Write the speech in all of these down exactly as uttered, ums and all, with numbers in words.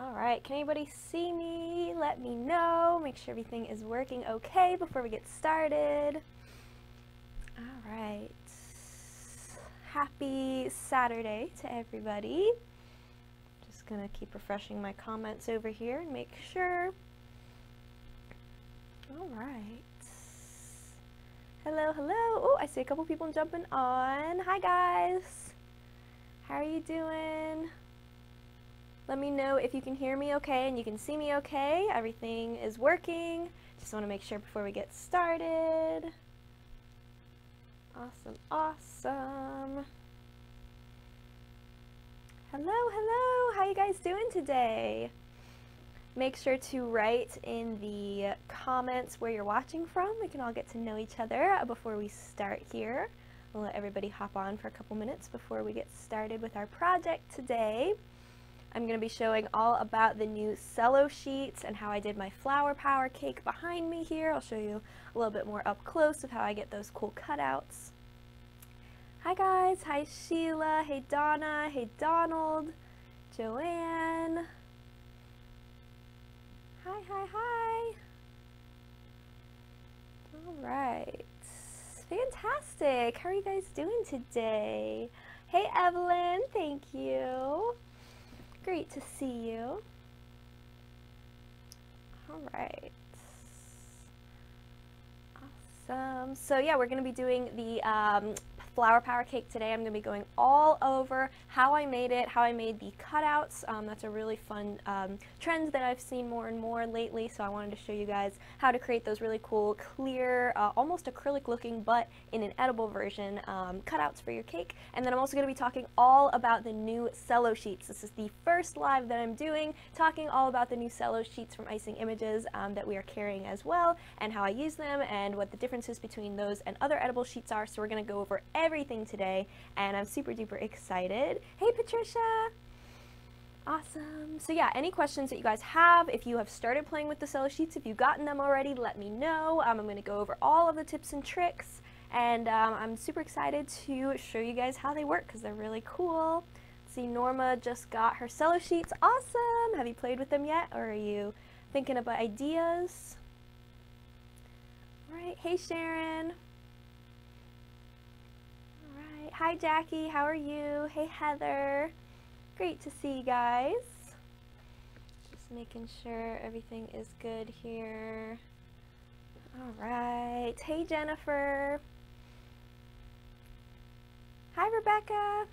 All right, can anybody see me? Let me know. Make sure everything is working okay before we get started. All right. Happy Saturday to everybody. Just gonna keep refreshing my comments over here and make sure. All right. Hello, hello. Oh, I see a couple people jumping on. Hi guys. How are you doing? Let me know if you can hear me okay and you can see me okay. Everything is working. Just want to make sure before we get started. Awesome, awesome. Hello, hello. How you guys doing today? Make sure to write in the comments where you're watching from. We can all get to know each other before we start here. We'll let everybody hop on for a couple minutes before we get started with our project today. I'm going to be showing all about the new CelloSheets and how I did my flower power cake behind me here. I'll show you a little bit more up close of how I get those cool cutouts. Hi guys, hi Sheila, hey Donna, hey Donald, Joanne. Hi, hi, hi. All right, fantastic. How are you guys doing today? Hey Evelyn, thank you. Great to see you. All right. Awesome. So yeah, we're going to be doing the um, flower power cake today. I'm going to be going all over how I made it, how I made the cutouts. Um, that's a really fun um, trend that I've seen more and more lately. So I wanted to show you guys how to create those really cool, clear, uh, almost acrylic looking, but in an edible version, um, cutouts for your cake. And then I'm also going to be talking all about the new CelloSheets. This is the first live that I'm doing, talking all about the new CelloSheets from Icing Images um, that we are carrying as well, and how I use them and what the differences between those and other edible sheets are. So we're going to go over everything today, and I'm super duper excited. Hey Patricia! Awesome. So yeah, any questions that you guys have, if you have started playing with the CelloSheets, if you've gotten them already, let me know. Um, I'm going to go over all of the tips and tricks, and um, I'm super excited to show you guys how they work because they're really cool. Let's see, Norma just got her CelloSheets. Awesome! Have you played with them yet, or are you thinking about ideas? All right. Hey Sharon! Hi Jackie, how are you? Hey Heather, great to see you guys. Just making sure everything is good here. All right, hey Jennifer. Hi Rebecca.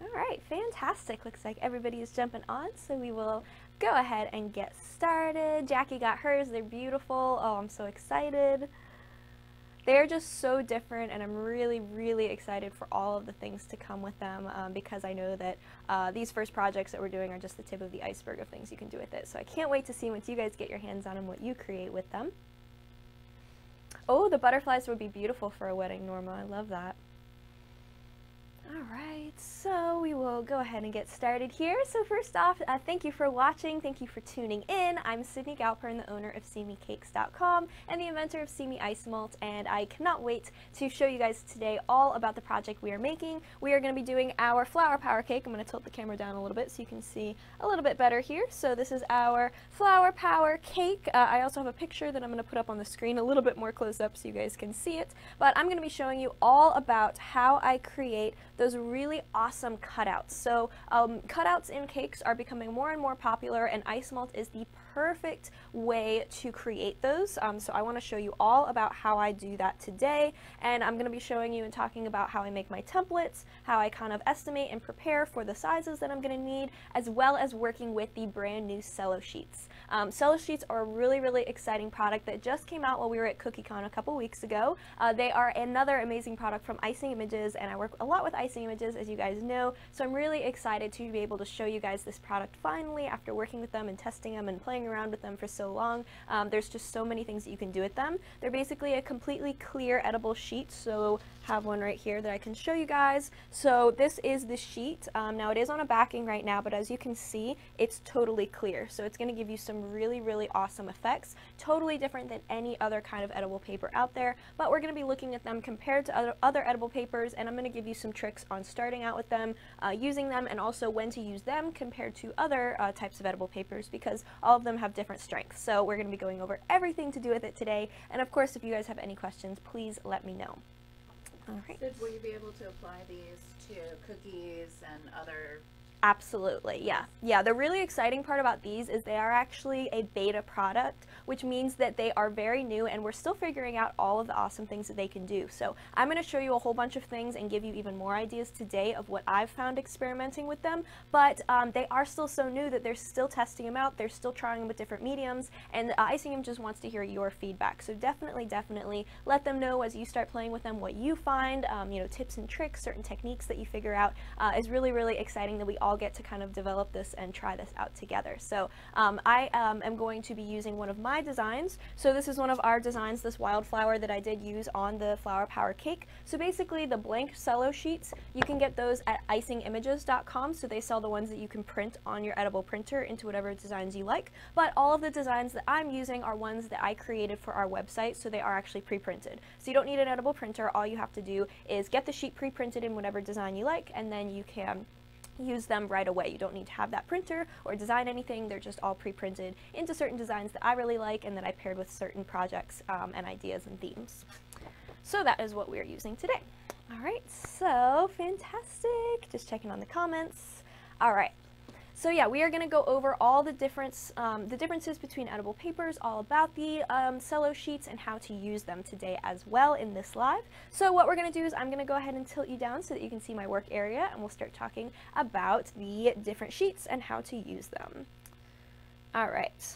All right, fantastic. Looks like everybody is jumping on, so we will go ahead and get started. Jackie got hers, they're beautiful. Oh, I'm so excited. They're just so different, and I'm really, really excited for all of the things to come with them um, because I know that uh, these first projects that we're doing are just the tip of the iceberg of things you can do with it. So I can't wait to see once you guys get your hands on them what you create with them. Oh, the butterflies would be beautiful for a wedding, Norma. I love that. All right, so we will go ahead and get started here. So first off, uh, thank you for watching. Thank you for tuning in. I'm Sydney Galpern, the owner of Simi Cakes dot com and the inventor of Simi Isomalt, and I cannot wait to show you guys today all about the project we are making. We are going to be doing our flower power cake. I'm going to tilt the camera down a little bit so you can see a little bit better here. So this is our flower power cake. Uh, I also have a picture that I'm going to put up on the screen a little bit more close up so you guys can see it. But I'm going to be showing you all about how I create those really awesome cutouts. So um, cutouts in cakes are becoming more and more popular, and Isomalt is the perfect way to create those. Um, so I want to show you all about how I do that today, and I'm going to be showing you and talking about how I make my templates, how I kind of estimate and prepare for the sizes that I'm going to need, as well as working with the brand new CelloSheets. Um, CelloSheets are a really, really exciting product that just came out while we were at CookieCon a couple weeks ago. Uh, they are another amazing product from Icing Images, and I work a lot with Icing Images, as you guys know, so I'm really excited to be able to show you guys this product finally after working with them and testing them and playing around with them for so long. Um, there's just so many things that you can do with them. They're basically a completely clear edible sheet, so I have one right here that I can show you guys. So this is the sheet. Um, now it is on a backing right now, but as you can see, it's totally clear, so it's going to give you some really, really awesome effects, totally different than any other kind of edible paper out there, but we're going to be looking at them compared to other, other edible papers, and I'm going to give you some tricks tricks on starting out with them, uh, using them, and also when to use them compared to other uh, types of edible papers, because all of them have different strengths. So we're going to be going over everything to do with it today, and of course if you guys have any questions, please let me know. All right. So will you be able to apply these to cookies and other? Absolutely, yeah. Yeah, the really exciting part about these is they are actually a beta product, which means that they are very new and we're still figuring out all of the awesome things that they can do. So I'm going to show you a whole bunch of things and give you even more ideas today of what I've found experimenting with them, but um, they are still so new that they're still testing them out, they're still trying them with different mediums, and uh, Icing Images wants to hear your feedback. So definitely, definitely let them know as you start playing with them what you find, um, you know, tips and tricks, certain techniques that you figure out. Uh, is really, really exciting that we all I'll get to kind of develop this and try this out together. So um, I um, am going to be using one of my designs. So this is one of our designs, this wildflower that I did use on the Flower Power Cake. So basically the blank cello sheets, you can get those at icing images dot com. So they sell the ones that you can print on your edible printer into whatever designs you like. But all of the designs that I'm using are ones that I created for our website. So they are actually pre-printed. So you don't need an edible printer. All you have to do is get the sheet pre-printed in whatever design you like, and then you can use them right away. You don't need to have that printer or design anything. They're just all pre-printed into certain designs that I really like and that I paired with certain projects um, and ideas and themes. So that is what we're using today. All right, so fantastic. Just checking on the comments. All right. So yeah, we are going to go over all the difference, um, the differences between edible papers, all about the um, cello sheets and how to use them today as well in this live. So what we're going to do is I'm going to go ahead and tilt you down so that you can see my work area, and we'll start talking about the different sheets and how to use them. All right.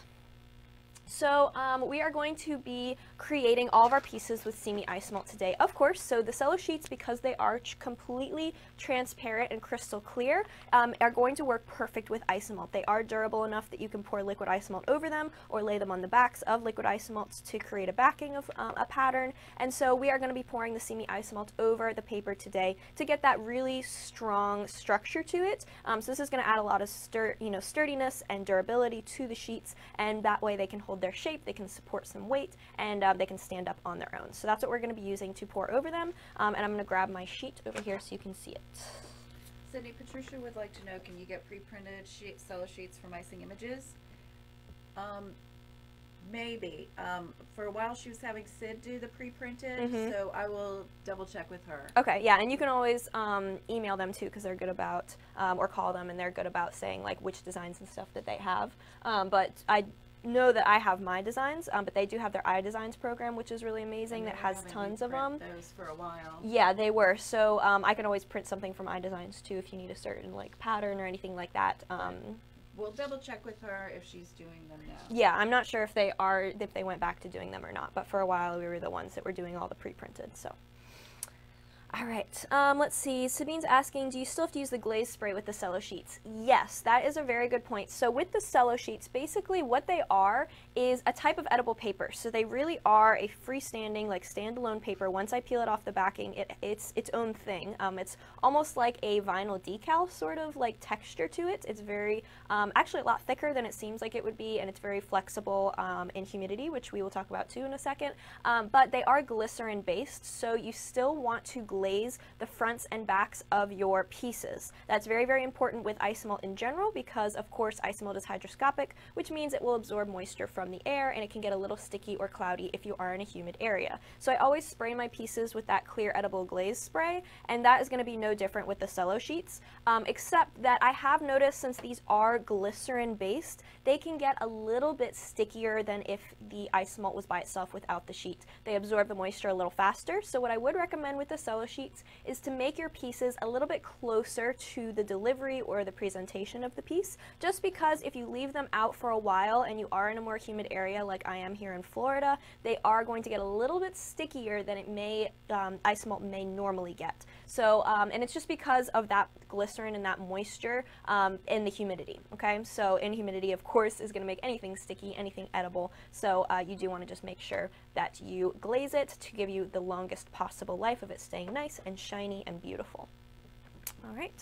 So um, we are going to be creating all of our pieces with Simi Isomalt today, of course. So the cello sheets, because they are completely transparent and crystal clear, um, are going to work perfect with Isomalt. They are durable enough that you can pour liquid Isomalt over them or lay them on the backs of liquid Isomalts to create a backing of um, a pattern. And so we are going to be pouring the Simi Isomalt over the paper today to get that really strong structure to it. Um, so this is going to add a lot of stir, you know, sturdiness and durability to the sheets, and that way they can hold their shape, they can support some weight, and um, they can stand up on their own. So that's what we're going to be using to pour over them, um, and I'm going to grab my sheet over here so you can see it. Sydney, Patricia would like to know, can you get pre-printed sheet, cello sheets from Icing Images? Um, maybe. Um, for a while she was having Sid do the pre-printed, mm-hmm. so I will double check with her. Okay, yeah, and you can always um, email them too, because they're good about, um, or call them, and they're good about saying like which designs and stuff that they have, um, but I know that I have my designs, um, but they do have their iDesigns program, which is really amazing, that has tons of them. Those for a while. Yeah, they were. So um, I can always print something from iDesigns too if you need a certain like pattern or anything like that. Um, we'll double check with her if she's doing them now. Yeah, I'm not sure if they are, if they went back to doing them or not, but for a while we were the ones that were doing all the pre-printed. So. All right, um, let's see. Sabine's asking, do you still have to use the glaze spray with the cello sheets? Yes, that is a very good point. So with the cello sheets, basically what they are is a type of edible paper. So they really are a freestanding, like standalone paper. Once I peel it off the backing, it, it's its own thing. Um, it's almost like a vinyl decal sort of like texture to it. It's very, um, actually a lot thicker than it seems like it would be, and it's very flexible um, in humidity, which we will talk about too in a second. Um, but they are glycerin based, so you still want to glaze Glaze the fronts and backs of your pieces. That's very, very important with Isomalt in general, because of course Isomalt is hygroscopic, which means it will absorb moisture from the air, and it can get a little sticky or cloudy if you are in a humid area. So I always spray my pieces with that clear edible glaze spray, and that is going to be no different with the cello sheets, um, except that I have noticed, since these are glycerin based, they can get a little bit stickier than if the Isomalt was by itself without the sheet. They absorb the moisture a little faster. So what I would recommend with the cello sheets is to make your pieces a little bit closer to the delivery or the presentation of the piece, just because if you leave them out for a while and you are in a more humid area like I am here in Florida, they are going to get a little bit stickier than it may, um, Isomalt may normally get. So, um, and it's just because of that glycerin and that moisture um, in the humidity, okay? So in humidity, of course, is gonna make anything sticky, anything edible. So uh, you do wanna just make sure that you glaze it to give you the longest possible life of it staying nice and shiny and beautiful. All right.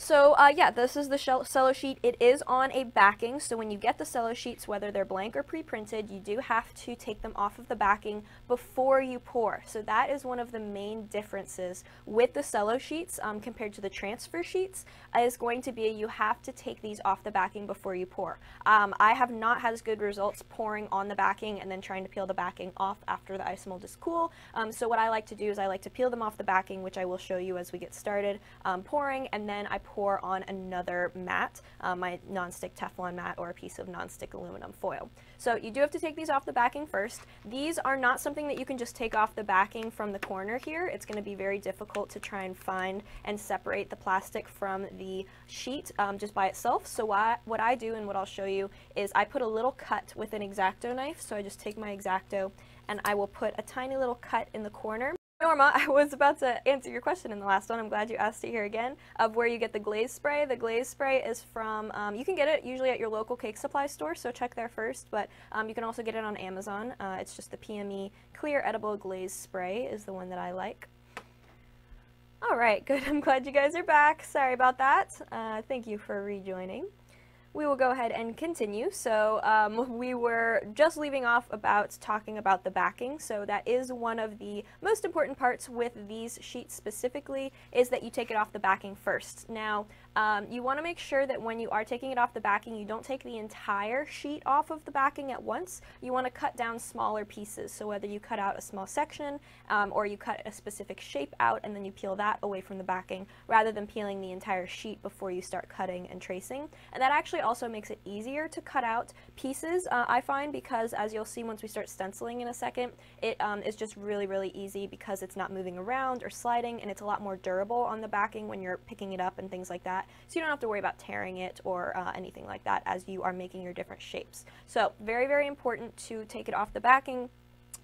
So uh, yeah, this is the CelloSheet. It is on a backing, so when you get the CelloSheets, whether they're blank or pre-printed, you do have to take them off of the backing before you pour. So that is one of the main differences with the CelloSheets um, compared to the transfer sheets, uh, is going to be you have to take these off the backing before you pour. Um, I have not had as good results pouring on the backing and then trying to peel the backing off after the isomalt is cool. Um, so what I like to do is I like to peel them off the backing, which I will show you as we get started um, pouring, and then I pour on another mat, uh, my nonstick Teflon mat or a piece of nonstick aluminum foil. So you do have to take these off the backing first. These are not something that you can just take off the backing from the corner here. It's going to be very difficult to try and find and separate the plastic from the sheet um, just by itself. So what, what I do and what I'll show you is I put a little cut with an X-Acto knife. So I just take my X-Acto and I will put a tiny little cut in the corner. Norma, I was about to answer your question in the last one. I'm glad you asked it here again, of where you get the glaze spray. The glaze spray is from, um, you can get it usually at your local cake supply store, so check there first, but um, you can also get it on Amazon. Uh, it's just the P M E Clear Edible Glaze Spray is the one that I like. All right, good. I'm glad you guys are back. Sorry about that. Uh, thank you for rejoining. We will go ahead and continue. So um, we were just leaving off about talking about the backing. So that is one of the most important parts with these sheets specifically, is that you take it off the backing first. Now, um, you want to make sure that when you are taking it off the backing, you don't take the entire sheet off of the backing at once. You want to cut down smaller pieces. So whether you cut out a small section um, or you cut a specific shape out and then you peel that away from the backing, rather than peeling the entire sheet before you start cutting and tracing. And that actually also makes it easier to cut out pieces, uh, I find, because as you'll see once we start stenciling in a second, it um, is just really, really easy because it's not moving around or sliding, and it's a lot more durable on the backing when you're picking it up and things like that. So you don't have to worry about tearing it or uh, anything like that as you are making your different shapes. So very, very important to take it off the backing.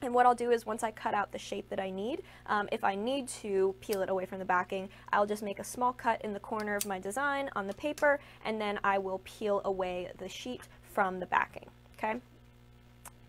And what I'll do is once I cut out the shape that I need, um, if I need to peel it away from the backing, I'll just make a small cut in the corner of my design on the paper, and then I will peel away the sheet from the backing, okay?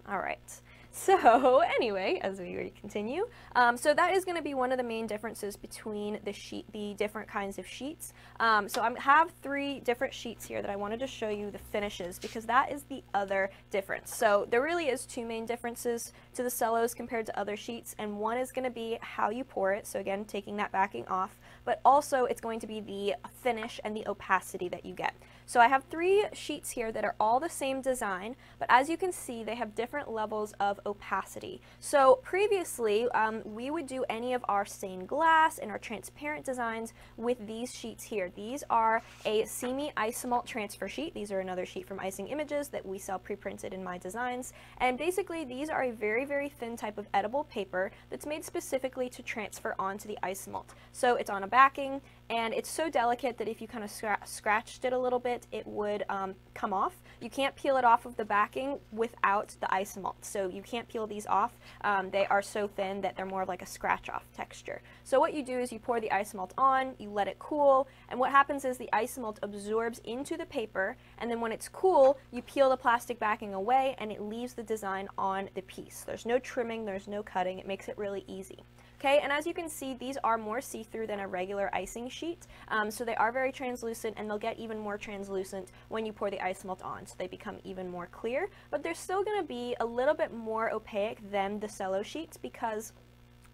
All right. So anyway, as we continue, um, so that is going to be one of the main differences between the sheet, the different kinds of sheets. Um, so I have three different sheets here that I wanted to show you the finishes, because that is the other difference. So there really is two main differences to the cellos compared to other sheets, and one is going to be how you pour it. So again, taking that backing off, but also it's going to be the finish and the opacity that you get. So I have three sheets here that are all the same design, but as you can see, they have different levels of opacity. So previously, um, we would do any of our stained glass and our transparent designs with these sheets here. These are a Simi Isomalt transfer sheet. These are another sheet from Icing Images that we sell pre-printed in my designs. And basically, these are a very, very thin type of edible paper that's made specifically to transfer onto the isomalt. So it's on a backing, and it's so delicate that if you kind of scra scratched it a little bit, it would um, come off. You can't peel it off of the backing without the isomalt, so you can't peel these off. Um, they are so thin that they're more of like a scratch-off texture. So what you do is you pour the isomalt on, you let it cool, and what happens is the isomalt absorbs into the paper, and then when it's cool, you peel the plastic backing away, and it leaves the design on the piece. There's no trimming, there's no cutting, it makes it really easy. Okay, and as you can see, these are more see-through than a regular icing sheet, um, so they are very translucent, and they'll get even more translucent when you pour the isomalt on, so they become even more clear, but they're still going to be a little bit more opaque than the cello sheets because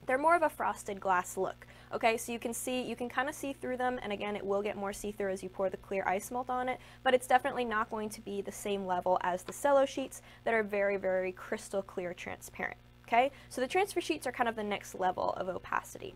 they're more of a frosted glass look. Okay, so you can see, you can kind of see through them, and again, it will get more see-through as you pour the clear isomalt on it, but it's definitely not going to be the same level as the cello sheets that are very, very crystal clear transparent. Okay, so the transfer sheets are kind of the next level of opacity.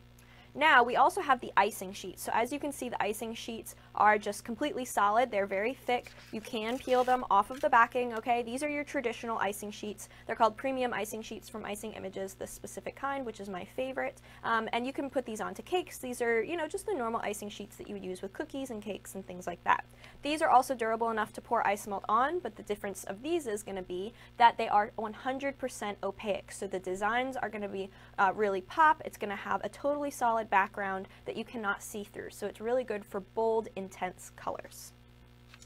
Now, we also have the icing sheets. So as you can see, the icing sheets are just completely solid. They're very thick. You can peel them off of the backing, okay? These are your traditional icing sheets. They're called premium icing sheets from Icing Images, this specific kind, which is my favorite. Um, and you can put these onto cakes. These are, you know, just the normal icing sheets that you would use with cookies and cakes and things like that. These are also durable enough to pour isomalt on, but the difference of these is going to be that they are one hundred percent opaque. So the designs are going to be uh, really pop. It's going to have a totally solid background that you cannot see through, so it's really good for bold, intense colors.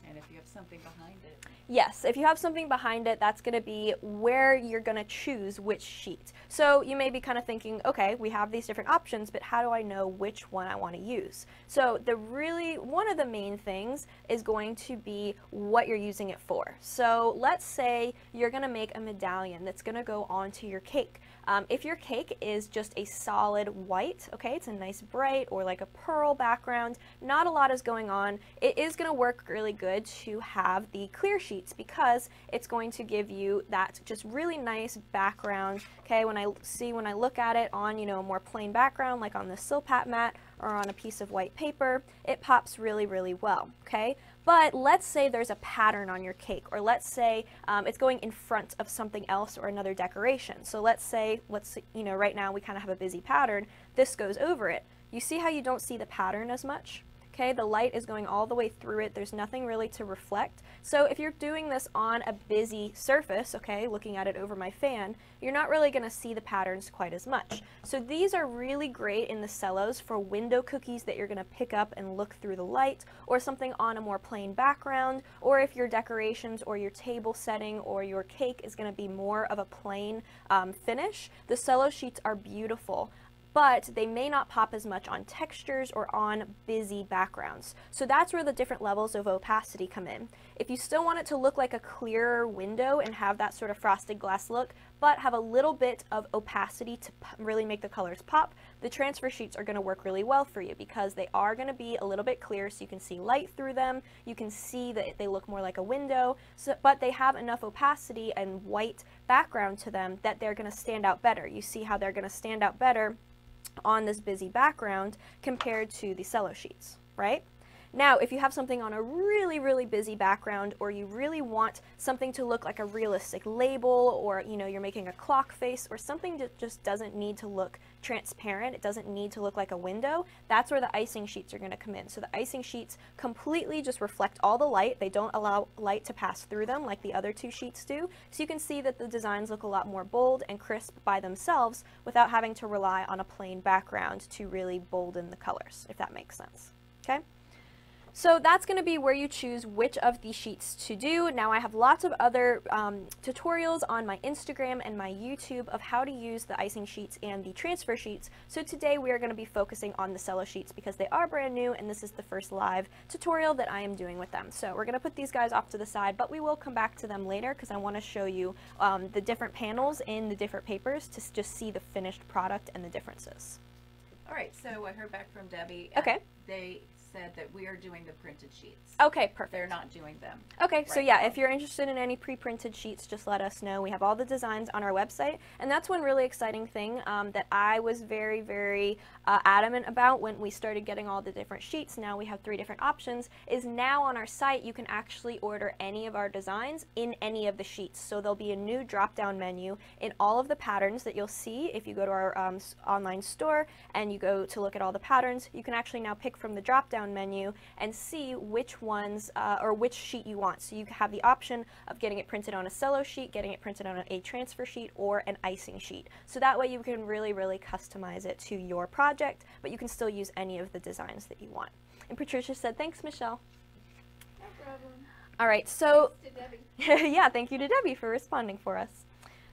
and if you have something behind it. Yes, if you have something behind it, that's going to be where you're going to choose which sheet. So you may be kind of thinking, okay, we have these different options, but how do I know which one I want to use? So the really, one of the main things is going to be what you're using it for. So let's say you're going to make a medallion that's going to go onto your cake. Um, if your cake is just a solid white, okay, it's a nice bright or like a pearl background, not a lot is going on, it is going to work really good to have the clear sheets because it's going to give you that just really nice background, okay, when I see, when I look at it on, you know, a more plain background, like on the Silpat mat or on a piece of white paper, it pops really, really well, okay? But let's say there's a pattern on your cake, or let's say um, it's going in front of something else or another decoration. So let's say, let's, you know, right now we kind of have a busy pattern, this goes over it. You see how you don't see the pattern as much? Okay, the light is going all the way through it, there's nothing really to reflect. So if you're doing this on a busy surface, okay, looking at it over my fan, you're not really going to see the patterns quite as much. So these are really great in the cellos for window cookies that you're going to pick up and look through the light, or something on a more plain background, or if your decorations or your table setting or your cake is going to be more of a plain um, finish, the cello sheets are beautiful. But they may not pop as much on textures or on busy backgrounds. So that's where the different levels of opacity come in. If you still want it to look like a clearer window and have that sort of frosted glass look, but have a little bit of opacity to really make the colors pop, the transfer sheets are going to work really well for you because they are going to be a little bit clear so you can see light through them, you can see that they look more like a window, so, but they have enough opacity and white background to them that they're going to stand out better. You see how they're going to stand out better on this busy background compared to the cello sheets, right? Now, if you have something on a really, really busy background, or you really want something to look like a realistic label, or, you know, you're making a clock face, or something that just doesn't need to look transparent, it doesn't need to look like a window, that's where the icing sheets are going to come in. So the icing sheets completely just reflect all the light. They don't allow light to pass through them like the other two sheets do. So you can see that the designs look a lot more bold and crisp by themselves without having to rely on a plain background to really bolden the colors, if that makes sense, okay? So that's going to be where you choose which of the sheets to do. Now I have lots of other um, tutorials on my Instagram and my YouTube of how to use the icing sheets and the transfer sheets. So today we are going to be focusing on the cello sheets because they are brand new and this is the first live tutorial that I am doing with them. So we're going to put these guys off to the side, but we will come back to them later because I want to show you um, the different panels in the different papers to just see the finished product and the differences. All right, so I heard back from Debbie. Okay. They said that we are doing the printed sheets. Okay, perfect. They're not doing them. Okay, right so yeah, now. If you're interested in any pre-printed sheets, just let us know. We have all the designs on our website, and that's one really exciting thing um, that I was very, very uh, adamant about when we started getting all the different sheets. Now we have three different options, is now on our site you can actually order any of our designs in any of the sheets. So there'll be a new drop-down menu in all of the patterns that you'll see if you go to our um, online store and you go to look at all the patterns. You can actually now pick from the drop-down menu and see which ones uh, or which sheet you want. So you have the option of getting it printed on a cello sheet, getting it printed on a transfer sheet, or an icing sheet. So that way you can really, really customize it to your project, but you can still use any of the designs that you want. And Patricia said, thanks, Michelle. No problem. All right, so thanks to Debbie. Yeah, thank you to Debbie for responding for us.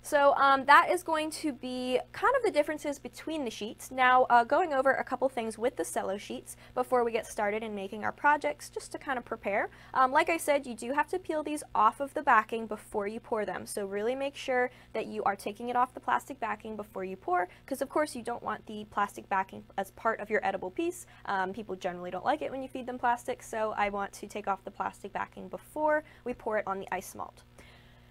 So um, that is going to be kind of the differences between the sheets. Now uh, going over a couple things with the cello sheets before we get started in making our projects, just to kind of prepare. Um, like I said, you do have to peel these off of the backing before you pour them. So really make sure that you are taking it off the plastic backing before you pour, because of course you don't want the plastic backing as part of your edible piece. Um, people generally don't like it when you feed them plastic, so I want to take off the plastic backing before we pour it on the Isomalt.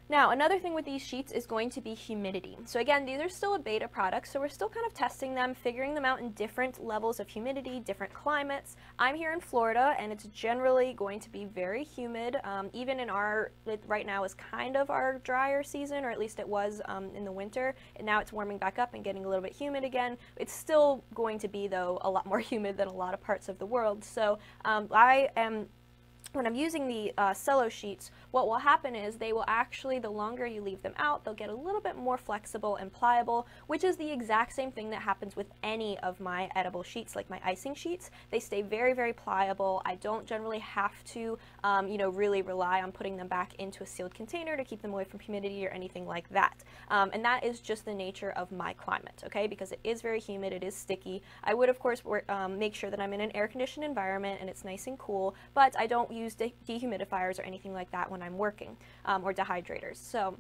Now, another thing with these sheets is going to be humidity. So again, these are still a beta product, so we're still kind of testing them, figuring them out in different levels of humidity, different climates. I'm here in Florida, and it's generally going to be very humid. Um, even in our, right now is kind of our drier season, or at least it was um, in the winter, and now it's warming back up and getting a little bit humid again. It's still going to be, though, a lot more humid than a lot of parts of the world. So um, I am when I'm using the uh, CelloSheets, what will happen is they will actually, the longer you leave them out, they'll get a little bit more flexible and pliable, which is the exact same thing that happens with any of my edible sheets, like my icing sheets. They stay very, very pliable. I don't generally have to, um, you know, really rely on putting them back into a sealed container to keep them away from humidity or anything like that. Um, and that is just the nature of my climate, okay? Because it is very humid, it is sticky. I would, of course, work, um, make sure that I'm in an air-conditioned environment and it's nice and cool, but I don't use use de dehumidifiers or anything like that when I'm working, um, or dehydrators. So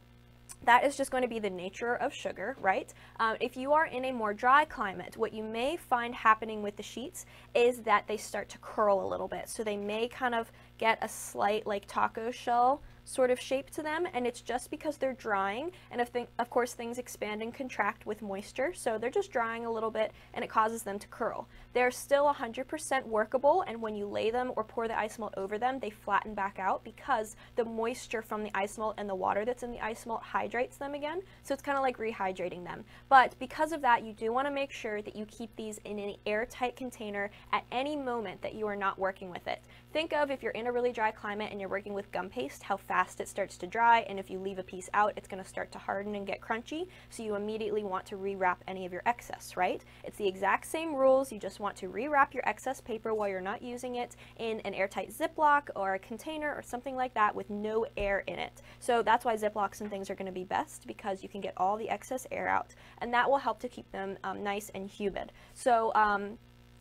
that is just going to be the nature of sugar, right? Um, if you are in a more dry climate, what you may find happening with the sheets is that they start to curl a little bit. So they may kind of get a slight like taco shell sort of shape to them, and it's just because they're drying, and of, th of course things expand and contract with moisture, so they're just drying a little bit and it causes them to curl. They're still one hundred percent workable, and when you lay them or pour the isomalt over them, they flatten back out because the moisture from the isomalt and the water that's in the isomalt hydrates them again, so it's kind of like rehydrating them. But because of that, you do want to make sure that you keep these in an airtight container at any moment that you are not working with it. Think of if you're in a really dry climate and you're working with gum paste, how fast it starts to dry, and if you leave a piece out, it's going to start to harden and get crunchy, so you immediately want to rewrap any of your excess, right? It's the exact same rules, you just want to rewrap your excess paper while you're not using it in an airtight Ziploc or a container or something like that with no air in it. So that's why Ziplocs and things are going to be best, because you can get all the excess air out, and that will help to keep them um, nice and humid. So, um,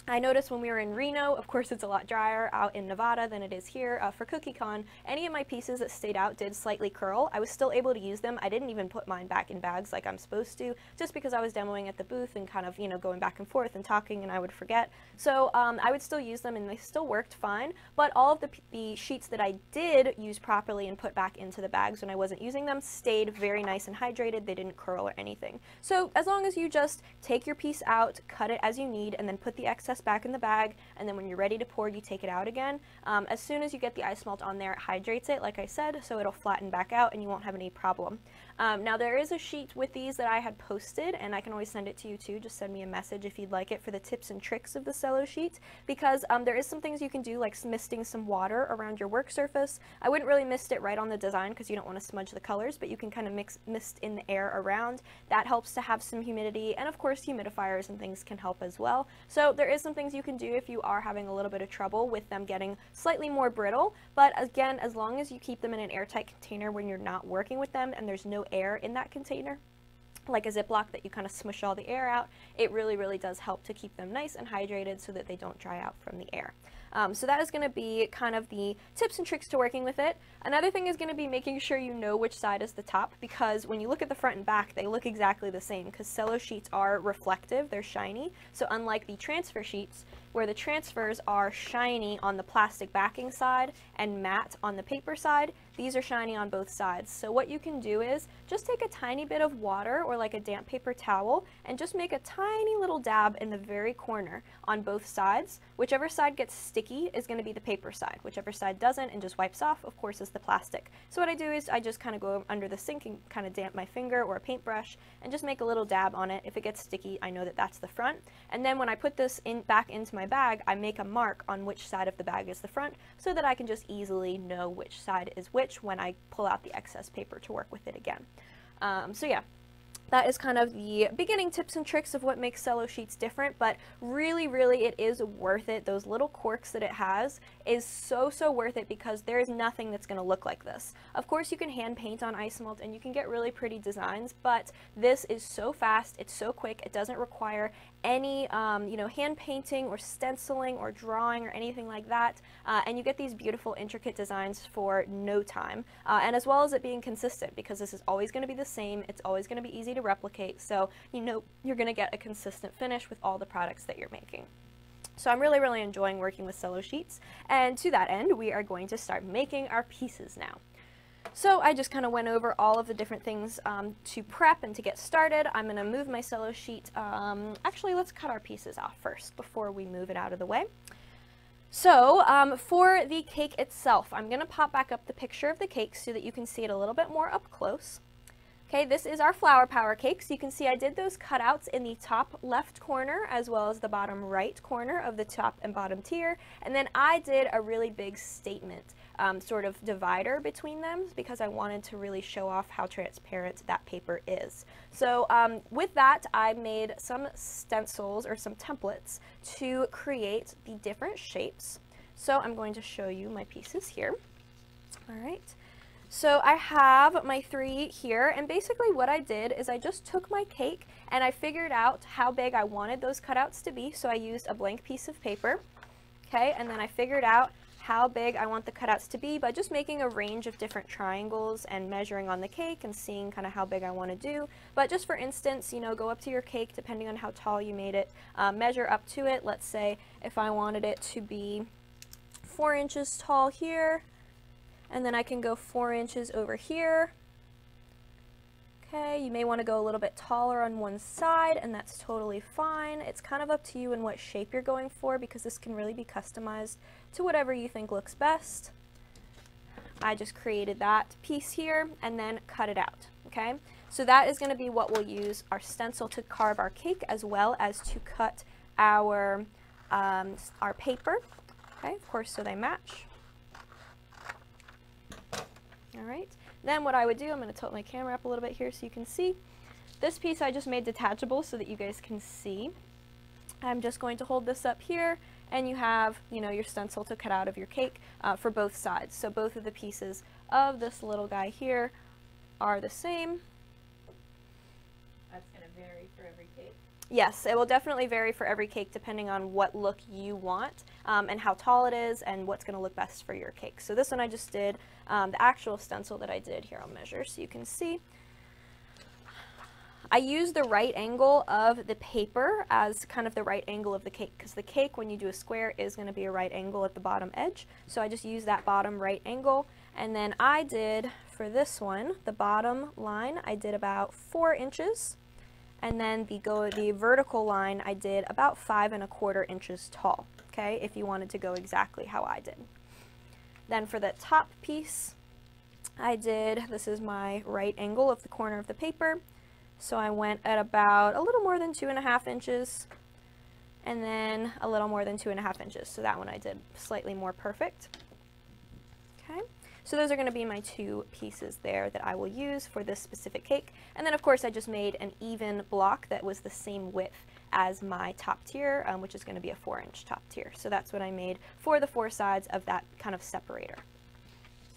I noticed when we were in Reno, of course it's a lot drier out in Nevada than it is here, uh, for CookieCon, any of my pieces that stayed out did slightly curl. I was still able to use them. I didn't even put mine back in bags like I'm supposed to, just because I was demoing at the booth and kind of, you know, going back and forth and talking, and I would forget. So um, I would still use them and they still worked fine, but all of the, the sheets that I did use properly and put back into the bags when I wasn't using them stayed very nice and hydrated. They didn't curl or anything. So as long as you just take your piece out, cut it as you need, and then put the excess back in the bag, and then when you're ready to pour, you take it out again. Um, as soon as you get the isomalt on there, it hydrates it, like I said, so it'll flatten back out and you won't have any problem. Um, now there is a sheet with these that I had posted, and I can always send it to you too. Just send me a message if you'd like it for the tips and tricks of the CelloSheet, because um, there is some things you can do, like misting some water around your work surface. I wouldn't really mist it right on the design because you don't want to smudge the colors, but you can kind of mix mist in the air around. That helps to have some humidity, and of course humidifiers and things can help as well. So there is some things you can do if you are having a little bit of trouble with them getting slightly more brittle, but again, as long as you keep them in an airtight container when you're not working with them and there's no air in that container, like a Ziploc that you kind of smush all the air out, it really, really does help to keep them nice and hydrated so that they don't dry out from the air. Um, so that is going to be kind of the tips and tricks to working with it. Another thing is going to be making sure you know which side is the top, because when you look at the front and back, they look exactly the same because cello sheets are reflective, they're shiny. So unlike the transfer sheets, where the transfers are shiny on the plastic backing side and matte on the paper side, these are shiny on both sides. So what you can do is just take a tiny bit of water or like a damp paper towel and just make a tiny little dab in the very corner on both sides. Whichever side gets sticky is going to be the paper side. Whichever side doesn't and just wipes off, of course, is the plastic. So what I do is I just kind of go under the sink and kind of damp my finger or a paintbrush and just make a little dab on it. If it gets sticky, I know that that's the front. And then when I put this in back into my bag, I make a mark on which side of the bag is the front so that I can just easily know which side is which when I pull out the excess paper to work with it again. Um, so yeah, that is kind of the beginning tips and tricks of what makes CelloSheets different, but really, really it is worth it. Those little quirks that it has is so, so worth it, because there is nothing that's going to look like this. Of course, you can hand paint on isomalt and you can get really pretty designs, but this is so fast, it's so quick, it doesn't require any um, you know, hand painting or stenciling or drawing or anything like that, uh, and you get these beautiful intricate designs for no time, uh, and as well as it being consistent, because this is always going to be the same, it's always going to be easy to replicate, so you know you're going to get a consistent finish with all the products that you're making. So I'm really, really enjoying working with CelloSheets, and to that end, we are going to start making our pieces now. So I just kind of went over all of the different things um, to prep and to get started. I'm going to move my CelloSheet. Um, actually, let's cut our pieces off first before we move it out of the way. So um, for the cake itself, I'm going to pop back up the picture of the cake so that you can see it a little bit more up close. Okay, this is our Flower Power cake. So you can see I did those cutouts in the top left corner as well as the bottom right corner of the top and bottom tier. And then I did a really big statement um, sort of divider between them, because I wanted to really show off how transparent that paper is. So um, with that, I made some stencils or some templates to create the different shapes. So I'm going to show you my pieces here. All right. So I have my three here, and basically what I did is I just took my cake and I figured out how big I wanted those cutouts to be, so I used a blank piece of paper, okay, and then I figured out how big I want the cutouts to be by just making a range of different triangles and measuring on the cake and seeing kind of how big I want to do. But just for instance, you know, go up to your cake depending on how tall you made it, uh, measure up to it. Let's say if I wanted it to be four inches tall here, and then I can go four inches over here. Okay, you may want to go a little bit taller on one side, and that's totally fine. It's kind of up to you and what shape you're going for, because this can really be customized to whatever you think looks best. I just created that piece here and then cut it out, okay? So that is going to be what we'll use our stencil to carve our cake, as well as to cut our, um, our paper, okay, of course, so they match. All right, then what I would do, I'm going to tilt my camera up a little bit here so you can see. This piece I just made detachable so that you guys can see. I'm just going to hold this up here, and you have, you know, your stencil to cut out of your cake uh, for both sides. So both of the pieces of this little guy here are the same. That's going to vary for every cake. Yes, it will definitely vary for every cake depending on what look you want um, and how tall it is and what's going to look best for your cake. So this one I just did, um, the actual stencil that I did here, I'll measure so you can see. I used the right angle of the paper as kind of the right angle of the cake, because the cake, when you do a square, is going to be a right angle at the bottom edge. So I just used that bottom right angle, and then I did, for this one, the bottom line, I did about four inches. And then the, go, the vertical line I did about five and a quarter inches tall, okay, if you wanted to go exactly how I did. Then for the top piece, I did, this is my right angle of the corner of the paper, so I went at about a little more than two and a half inches, and then a little more than two and a half inches, so that one I did slightly more perfect, okay. So those are going to be my two pieces there that I will use for this specific cake. And then of course I just made an even block that was the same width as my top tier, um, which is going to be a four inch top tier. So that's what I made for the four sides of that kind of separator.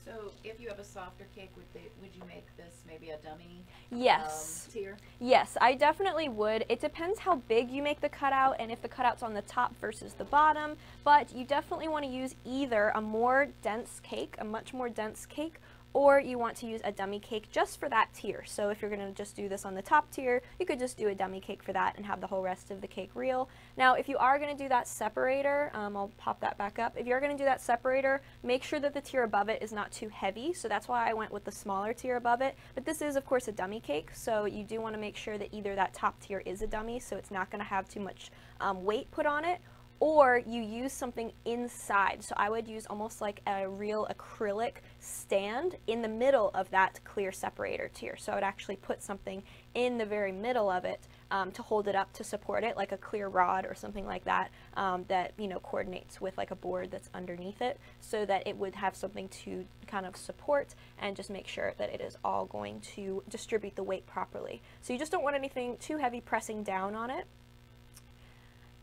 So if you have a softer cake, would, they, would you make this maybe a dummy yes. um, tier? Yes, I definitely would. It depends how big you make the cutout and if the cutout's on the top versus the bottom, but you definitely want to use either a more dense cake, a much more dense cake, or you want to use a dummy cake just for that tier. So if you're going to just do this on the top tier, you could just do a dummy cake for that and have the whole rest of the cake real. Now, if you are going to do that separator, um, I'll pop that back up. If you're going to do that separator, make sure that the tier above it is not too heavy. So that's why I went with the smaller tier above it. But this is, of course, a dummy cake. So you do want to make sure that either that top tier is a dummy, so it's not going to have too much um, weight put on it, or you use something inside. So I would use almost like a real acrylic stand in the middle of that clear separator tier. So I would actually put something in the very middle of it um, to hold it up, to support it, like a clear rod or something like that, um, that, you know, coordinates with like a board that's underneath it, so that it would have something to kind of support and just make sure that it is all going to distribute the weight properly. So you just don't want anything too heavy pressing down on it.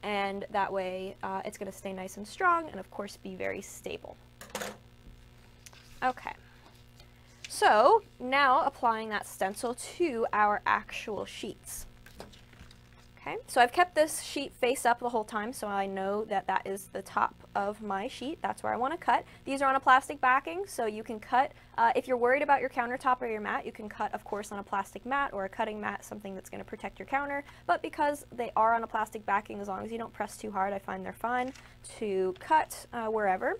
And that way uh, it's going to stay nice and strong and of course be very stable. Okay, so now applying that stencil to our actual sheets. Okay, so I've kept this sheet face up the whole time, so I know that that is the top of my sheet. That's where I want to cut. These are on a plastic backing, so you can cut, uh, if you're worried about your countertop or your mat, you can cut, of course, on a plastic mat or a cutting mat, something that's going to protect your counter. But because they are on a plastic backing, as long as you don't press too hard, I find they're fine to cut uh, wherever.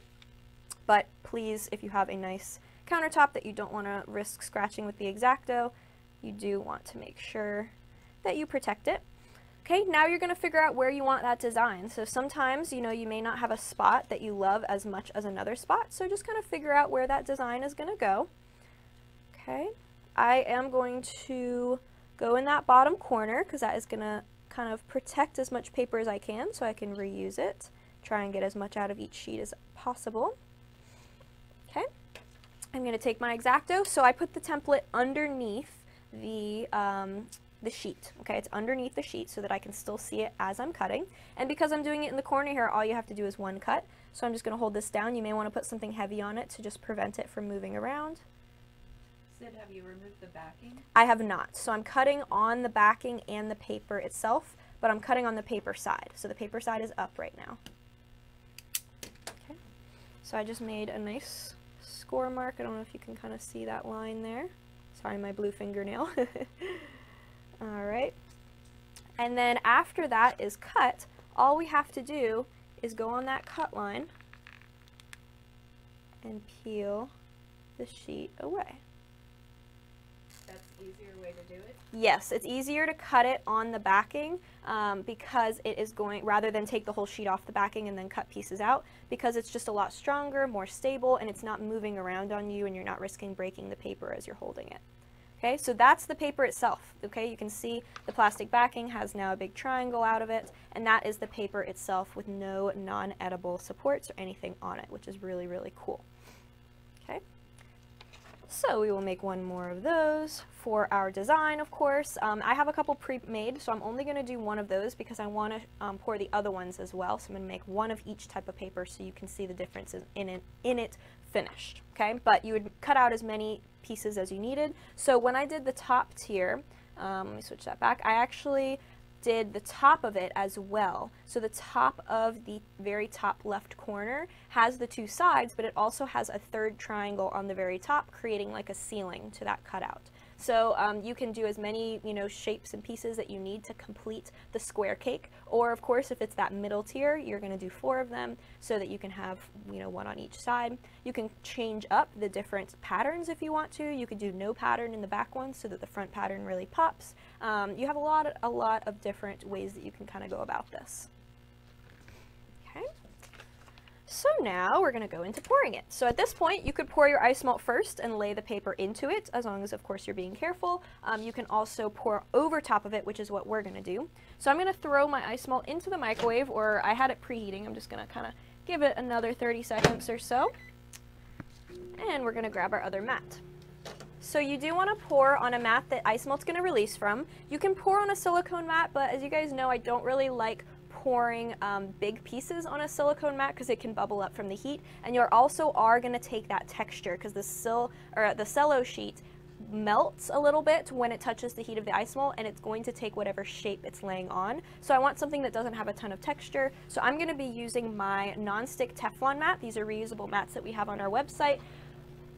But please, if you have a nice countertop that you don't want to risk scratching with the X-Acto, you do want to make sure that you protect it. Okay, now you're going to figure out where you want that design. So sometimes, you know, you may not have a spot that you love as much as another spot, so just kind of figure out where that design is going to go. Okay, I am going to go in that bottom corner, because that is going to kind of protect as much paper as I can, so I can reuse it, try and get as much out of each sheet as possible. Okay, I'm going to take my X-Acto. So I put the template underneath the, um, the sheet. Okay, it's underneath the sheet so that I can still see it as I'm cutting. And because I'm doing it in the corner here, all you have to do is one cut. So I'm just going to hold this down. You may want to put something heavy on it to just prevent it from moving around. Sid, have you removed the backing? I have not. So I'm cutting on the backing and the paper itself, but I'm cutting on the paper side. So the paper side is up right now. Okay. So I just made a nice score mark. I don't know if you can kind of see that line there. Sorry, my blue fingernail. All right. And then after that is cut, all we have to do is go on that cut line and peel the sheet away. That's an easier way to do it? Yes, it's easier to cut it on the backing um, because it is going, rather than take the whole sheet off the backing and then cut pieces out, because it's just a lot stronger, more stable, and it's not moving around on you and you're not risking breaking the paper as you're holding it. Okay, so that's the paper itself. Okay, you can see the plastic backing has now a big triangle out of it, and that is the paper itself with no non-edible supports or anything on it, which is really, really cool. Okay, so we will make one more of those for our design, of course. Um, I have a couple pre-made, so I'm only going to do one of those because I want to um, pour the other ones as well. So I'm going to make one of each type of paper so you can see the differences in it, in it finished. Okay, but you would cut out as many pieces as you needed. So when I did the top tier, um, let me switch that back, I actually did the top of it as well. So the top of the very top left corner has the two sides, but it also has a third triangle on the very top, creating like a ceiling to that cutout. So um, you can do as many, you know, shapes and pieces that you need to complete the square cake, or of course if it's that middle tier, you're going to do four of them so that you can have, you know, one on each side. You can change up the different patterns if you want to. You could do no pattern in the back one so that the front pattern really pops. Um, you have a lot, a lot of different ways that you can kind of go about this. Okay. So now we're going to go into pouring it. So at this point, you could pour your isomalt first and lay the paper into it, as long as, of course, you're being careful. Um, you can also pour over top of it, which is what we're going to do. So I'm going to throw my isomalt into the microwave, or I had it preheating. I'm just going to kind of give it another thirty seconds or so. And we're going to grab our other mat. So you do want to pour on a mat that isomalt's going to release from. You can pour on a silicone mat, but as you guys know, I don't really like pouring um, big pieces on a silicone mat because it can bubble up from the heat, and you also are going to take that texture because the sil or the cello sheet melts a little bit when it touches the heat of the isomalt, and it's going to take whatever shape it's laying on. So I want something that doesn't have a ton of texture. So I'm going to be using my non-stick Teflon mat. These are reusable mats that we have on our website.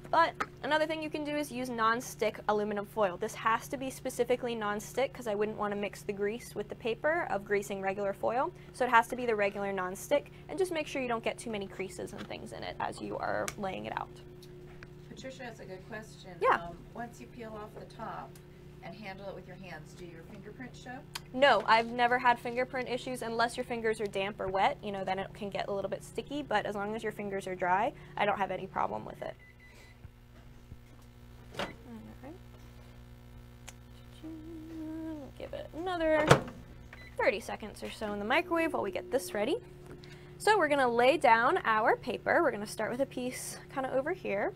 But another thing you can do is use non-stick aluminum foil. This has to be specifically non-stick because I wouldn't want to mix the grease with the paper of greasing regular foil. So it has to be the regular non-stick, and just make sure you don't get too many creases and things in it as you are laying it out. Patricia has a good question. Yeah. Um, once you peel off the top and handle it with your hands, do your fingerprint show? No, I've never had fingerprint issues unless your fingers are damp or wet. You know, then it can get a little bit sticky, but as long as your fingers are dry, I don't have any problem with it. Give it another thirty seconds or so in the microwave while we get this ready. So we're going to lay down our paper. We're going to start with a piece kind of over here.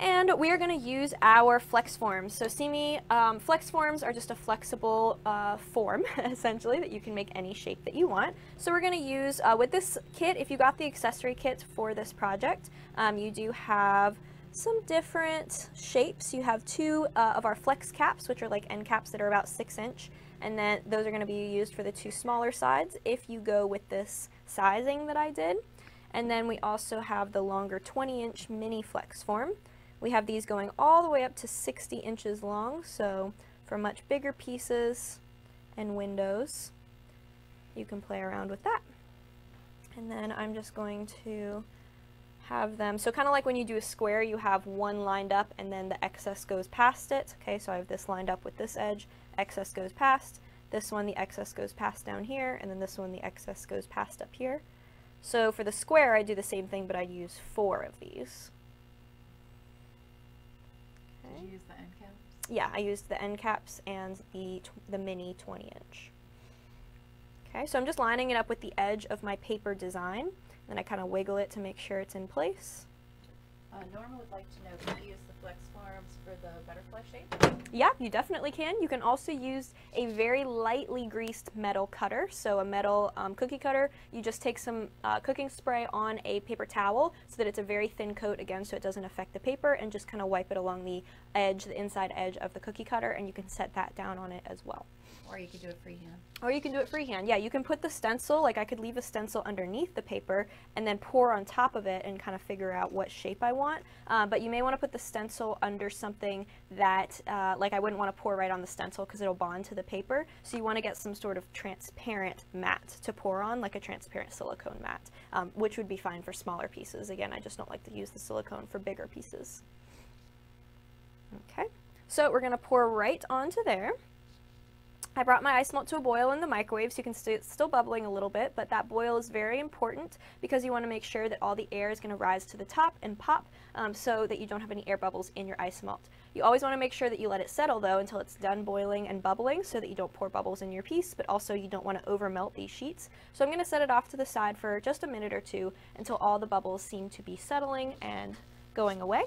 And we are going to use our flex forms. So Simi um, flex forms are just a flexible uh, form, essentially, that you can make any shape that you want. So we're going to use, uh, with this kit, if you got the accessory kit for this project, um, you do have some different shapes. You have two uh, of our flex caps, which are like end caps that are about six inch, and then those are going to be used for the two smaller sides if you go with this sizing that I did. And then we also have the longer twenty inch mini flex form. We have these going all the way up to sixty inches long, so for much bigger pieces and windows, you can play around with that. And then I'm just going to have them, so kind of like when you do a square, you have one lined up and then the excess goes past it. Okay, so I have this lined up with this edge, excess goes past, this one the excess goes past down here, and then this one the excess goes past up here. So for the square I do the same thing, but I use four of these. Okay. Did you use the end caps? Yeah, I used the end caps and the, the mini twenty inch. Okay, so I'm just lining it up with the edge of my paper design. Then I kind of wiggle it to make sure it's in place. Uh, Norma would like to know, can you use the flex forms for the butterfly shape? Yeah, you definitely can. You can also use a very lightly greased metal cutter, so a metal um, cookie cutter. You just take some uh, cooking spray on a paper towel so that it's a very thin coat, again, so it doesn't affect the paper, and just kind of wipe it along the edge, the inside edge of the cookie cutter, and you can set that down on it as well. Or you can do it freehand. Or you can do it freehand, yeah. You can put the stencil, like I could leave a stencil underneath the paper and then pour on top of it and kind of figure out what shape I want. Uh, but you may want to put the stencil under something that, uh, like I wouldn't want to pour right on the stencil because it'll bond to the paper. So you want to get some sort of transparent mat to pour on, like a transparent silicone mat, um, which would be fine for smaller pieces. Again, I just don't like to use the silicone for bigger pieces. Okay, so we're going to pour right onto there. I brought my Isomalt to a boil in the microwave, so you can see it's still bubbling a little bit, but that boil is very important because you want to make sure that all the air is going to rise to the top and pop, um, so that you don't have any air bubbles in your Isomalt. You always want to make sure that you let it settle, though, until it's done boiling and bubbling, so that you don't pour bubbles in your piece, but also you don't want to overmelt these sheets. So I'm going to set it off to the side for just a minute or two until all the bubbles seem to be settling and going away.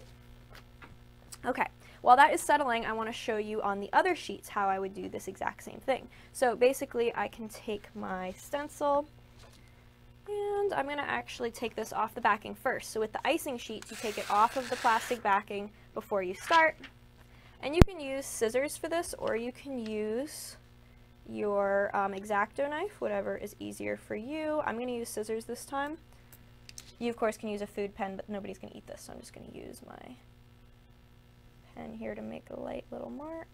Okay. While that is settling, I want to show you on the other sheets how I would do this exact same thing. So basically, I can take my stencil, and I'm going to actually take this off the backing first. So with the icing sheets, you take it off of the plastic backing before you start. And you can use scissors for this, or you can use your um, X-Acto knife, whatever is easier for you. I'm going to use scissors this time. You, of course, can use a food pen, but nobody's going to eat this, so I'm just going to use my... and here to make a light little mark.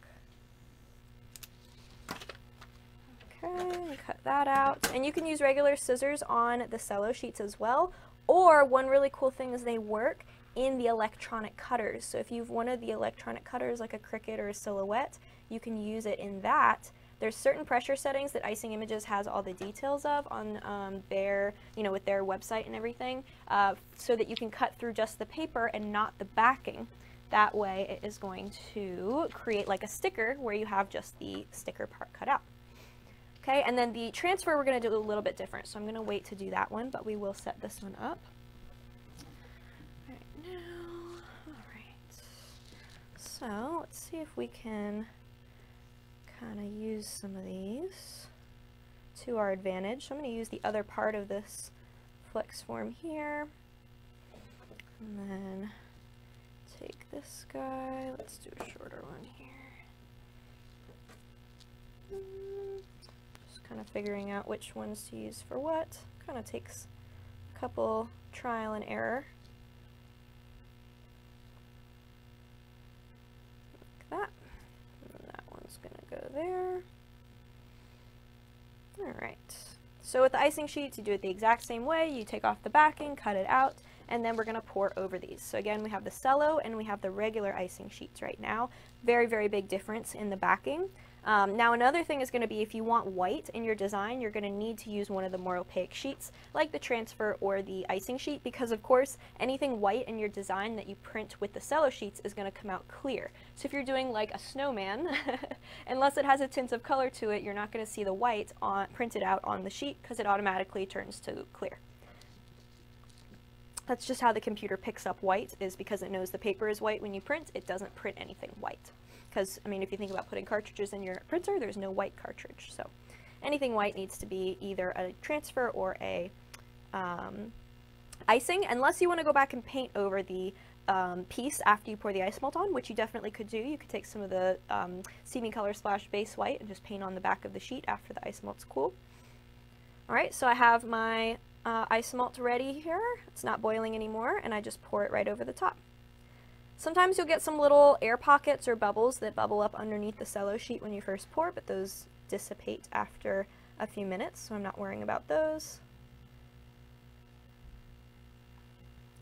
Okay, cut that out. And you can use regular scissors on the cello sheets as well. Or one really cool thing is they work in the electronic cutters. So if you've one of the electronic cutters like a Cricut or a Silhouette, you can use it in that. There's certain pressure settings that Icing Images has all the details of on um, their, you know, with their website and everything, uh, so that you can cut through just the paper and not the backing. That way it is going to create like a sticker where you have just the sticker part cut out. Okay, and then the transfer we're going to do a little bit different, so I'm going to wait to do that one, but we will set this one up right now. All right, so let's see if we can kind of use some of these to our advantage. So I'm going to use the other part of this flex form here, and then take this guy. Let's do a shorter one here. Just kind of figuring out which ones to use for what. Kind of takes a couple trial and error. Like that. And that one's gonna go there. All right. So with the icing sheets, you do it the exact same way. You take off the backing, cut it out, and then we're going to pour over these. So again, we have the cello and we have the regular icing sheets right now. Very, very big difference in the backing. Um, now another thing is going to be, if you want white in your design, you're going to need to use one of the more opaque sheets, like the transfer or the icing sheet, because of course, anything white in your design that you print with the cello sheets is going to come out clear. So if you're doing like a snowman, unless it has a tint of color to it, you're not going to see the white on, printed out on the sheet, because it automatically turns to clear. That's just how the computer picks up white, is because it knows the paper is white when you print. It doesn't print anything white. Because, I mean, if you think about putting cartridges in your printer, there's no white cartridge. So anything white needs to be either a transfer or a um, icing, unless you want to go back and paint over the um, piece after you pour the Isomalt on, which you definitely could do. You could take some of the um, Simi Color Splash base white and just paint on the back of the sheet after the Isomalt's cool. All right, so I have my... Uh, Isomalt ready here. It's not boiling anymore, and I just pour it right over the top. Sometimes you'll get some little air pockets or bubbles that bubble up underneath the cello sheet when you first pour, but those dissipate after a few minutes, so I'm not worrying about those.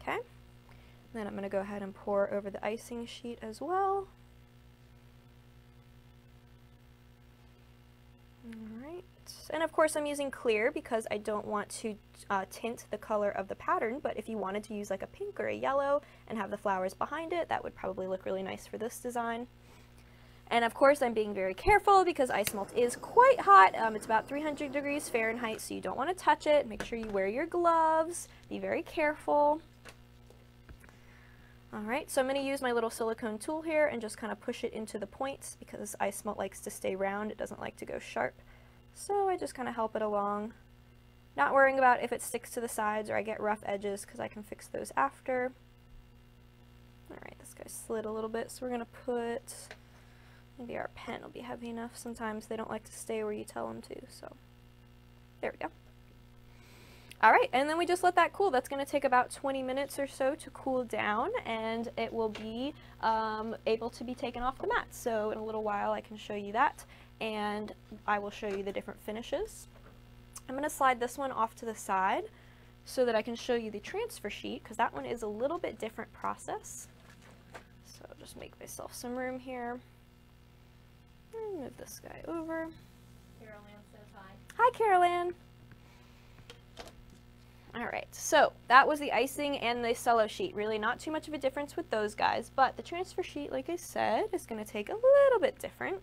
Okay, then I'm going to go ahead and pour over the icing sheet as well. All right. And of course I'm using clear because I don't want to uh, tint the color of the pattern, but if you wanted to use like a pink or a yellow and have the flowers behind it, that would probably look really nice for this design. And of course I'm being very careful because Isomalt is quite hot. Um, it's about three hundred degrees Fahrenheit, so you don't want to touch it. Make sure you wear your gloves. Be very careful. All right, so I'm going to use my little silicone tool here and just kind of push it into the points because Isomalt likes to stay round. It doesn't like to go sharp. So I just kind of help it along, not worrying about if it sticks to the sides or I get rough edges because I can fix those after. All right, this guy slid a little bit, so we're going to put, maybe our pen will be heavy enough. Sometimes they don't like to stay where you tell them to, so there we go. All right, and then we just let that cool. That's going to take about twenty minutes or so to cool down, and it will be um, able to be taken off the mat. So in a little while, I can show you that, and I will show you the different finishes. I'm going to slide this one off to the side so that I can show you the transfer sheet, because that one is a little bit different process. So I'll just make myself some room here. And move this guy over. Carol Ann says hi. Hi, Carol Ann. All right, so that was the icing and the cello sheet. Really not too much of a difference with those guys, but the transfer sheet, like I said, is going to take a little bit different.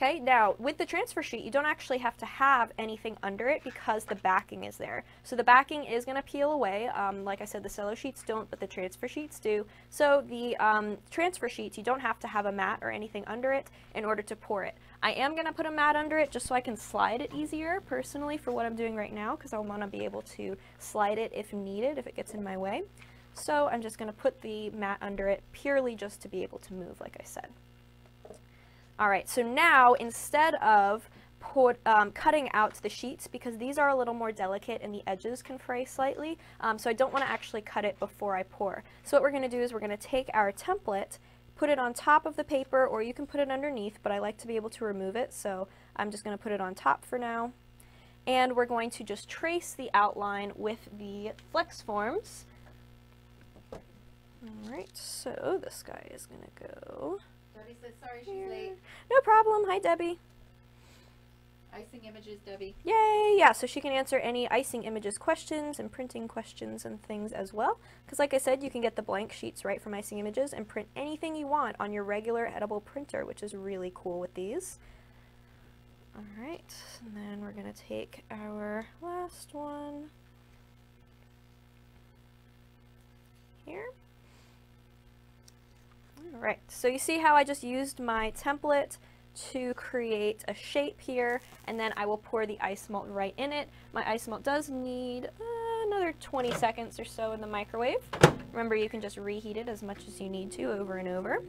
Okay, now with the transfer sheet, you don't actually have to have anything under it because the backing is there. So the backing is going to peel away. Um, like I said, the cello sheets don't, but the transfer sheets do. So the um, transfer sheets, you don't have to have a mat or anything under it in order to pour it. I am going to put a mat under it just so I can slide it easier, personally, for what I'm doing right now, because I want to be able to slide it if needed, if it gets in my way. So I'm just going to put the mat under it purely just to be able to move, like I said. All right, so now instead of put, um, cutting out the sheets, because these are a little more delicate and the edges can fray slightly, um, so I don't want to actually cut it before I pour. So what we're going to do is we're going to take our template, put it on top of the paper, or you can put it underneath, but I like to be able to remove it, so I'm just going to put it on top for now. And we're going to just trace the outline with the flex forms. All right, so this guy is going to go... Debbie says, sorry she's here. Late. No problem. Hi, Debbie. Icing images, Debbie. Yay! Yeah, so she can answer any icing images questions and printing questions and things as well. Because like I said, you can get the blank sheets right from Icing Images and print anything you want on your regular edible printer, which is really cool with these. Alright, and then we're going to take our last one here. Alright, so you see how I just used my template to create a shape here, and then I will pour the Isomalt right in it. My Isomalt does need uh, another twenty seconds or so in the microwave. Remember, you can just reheat it as much as you need to over and over.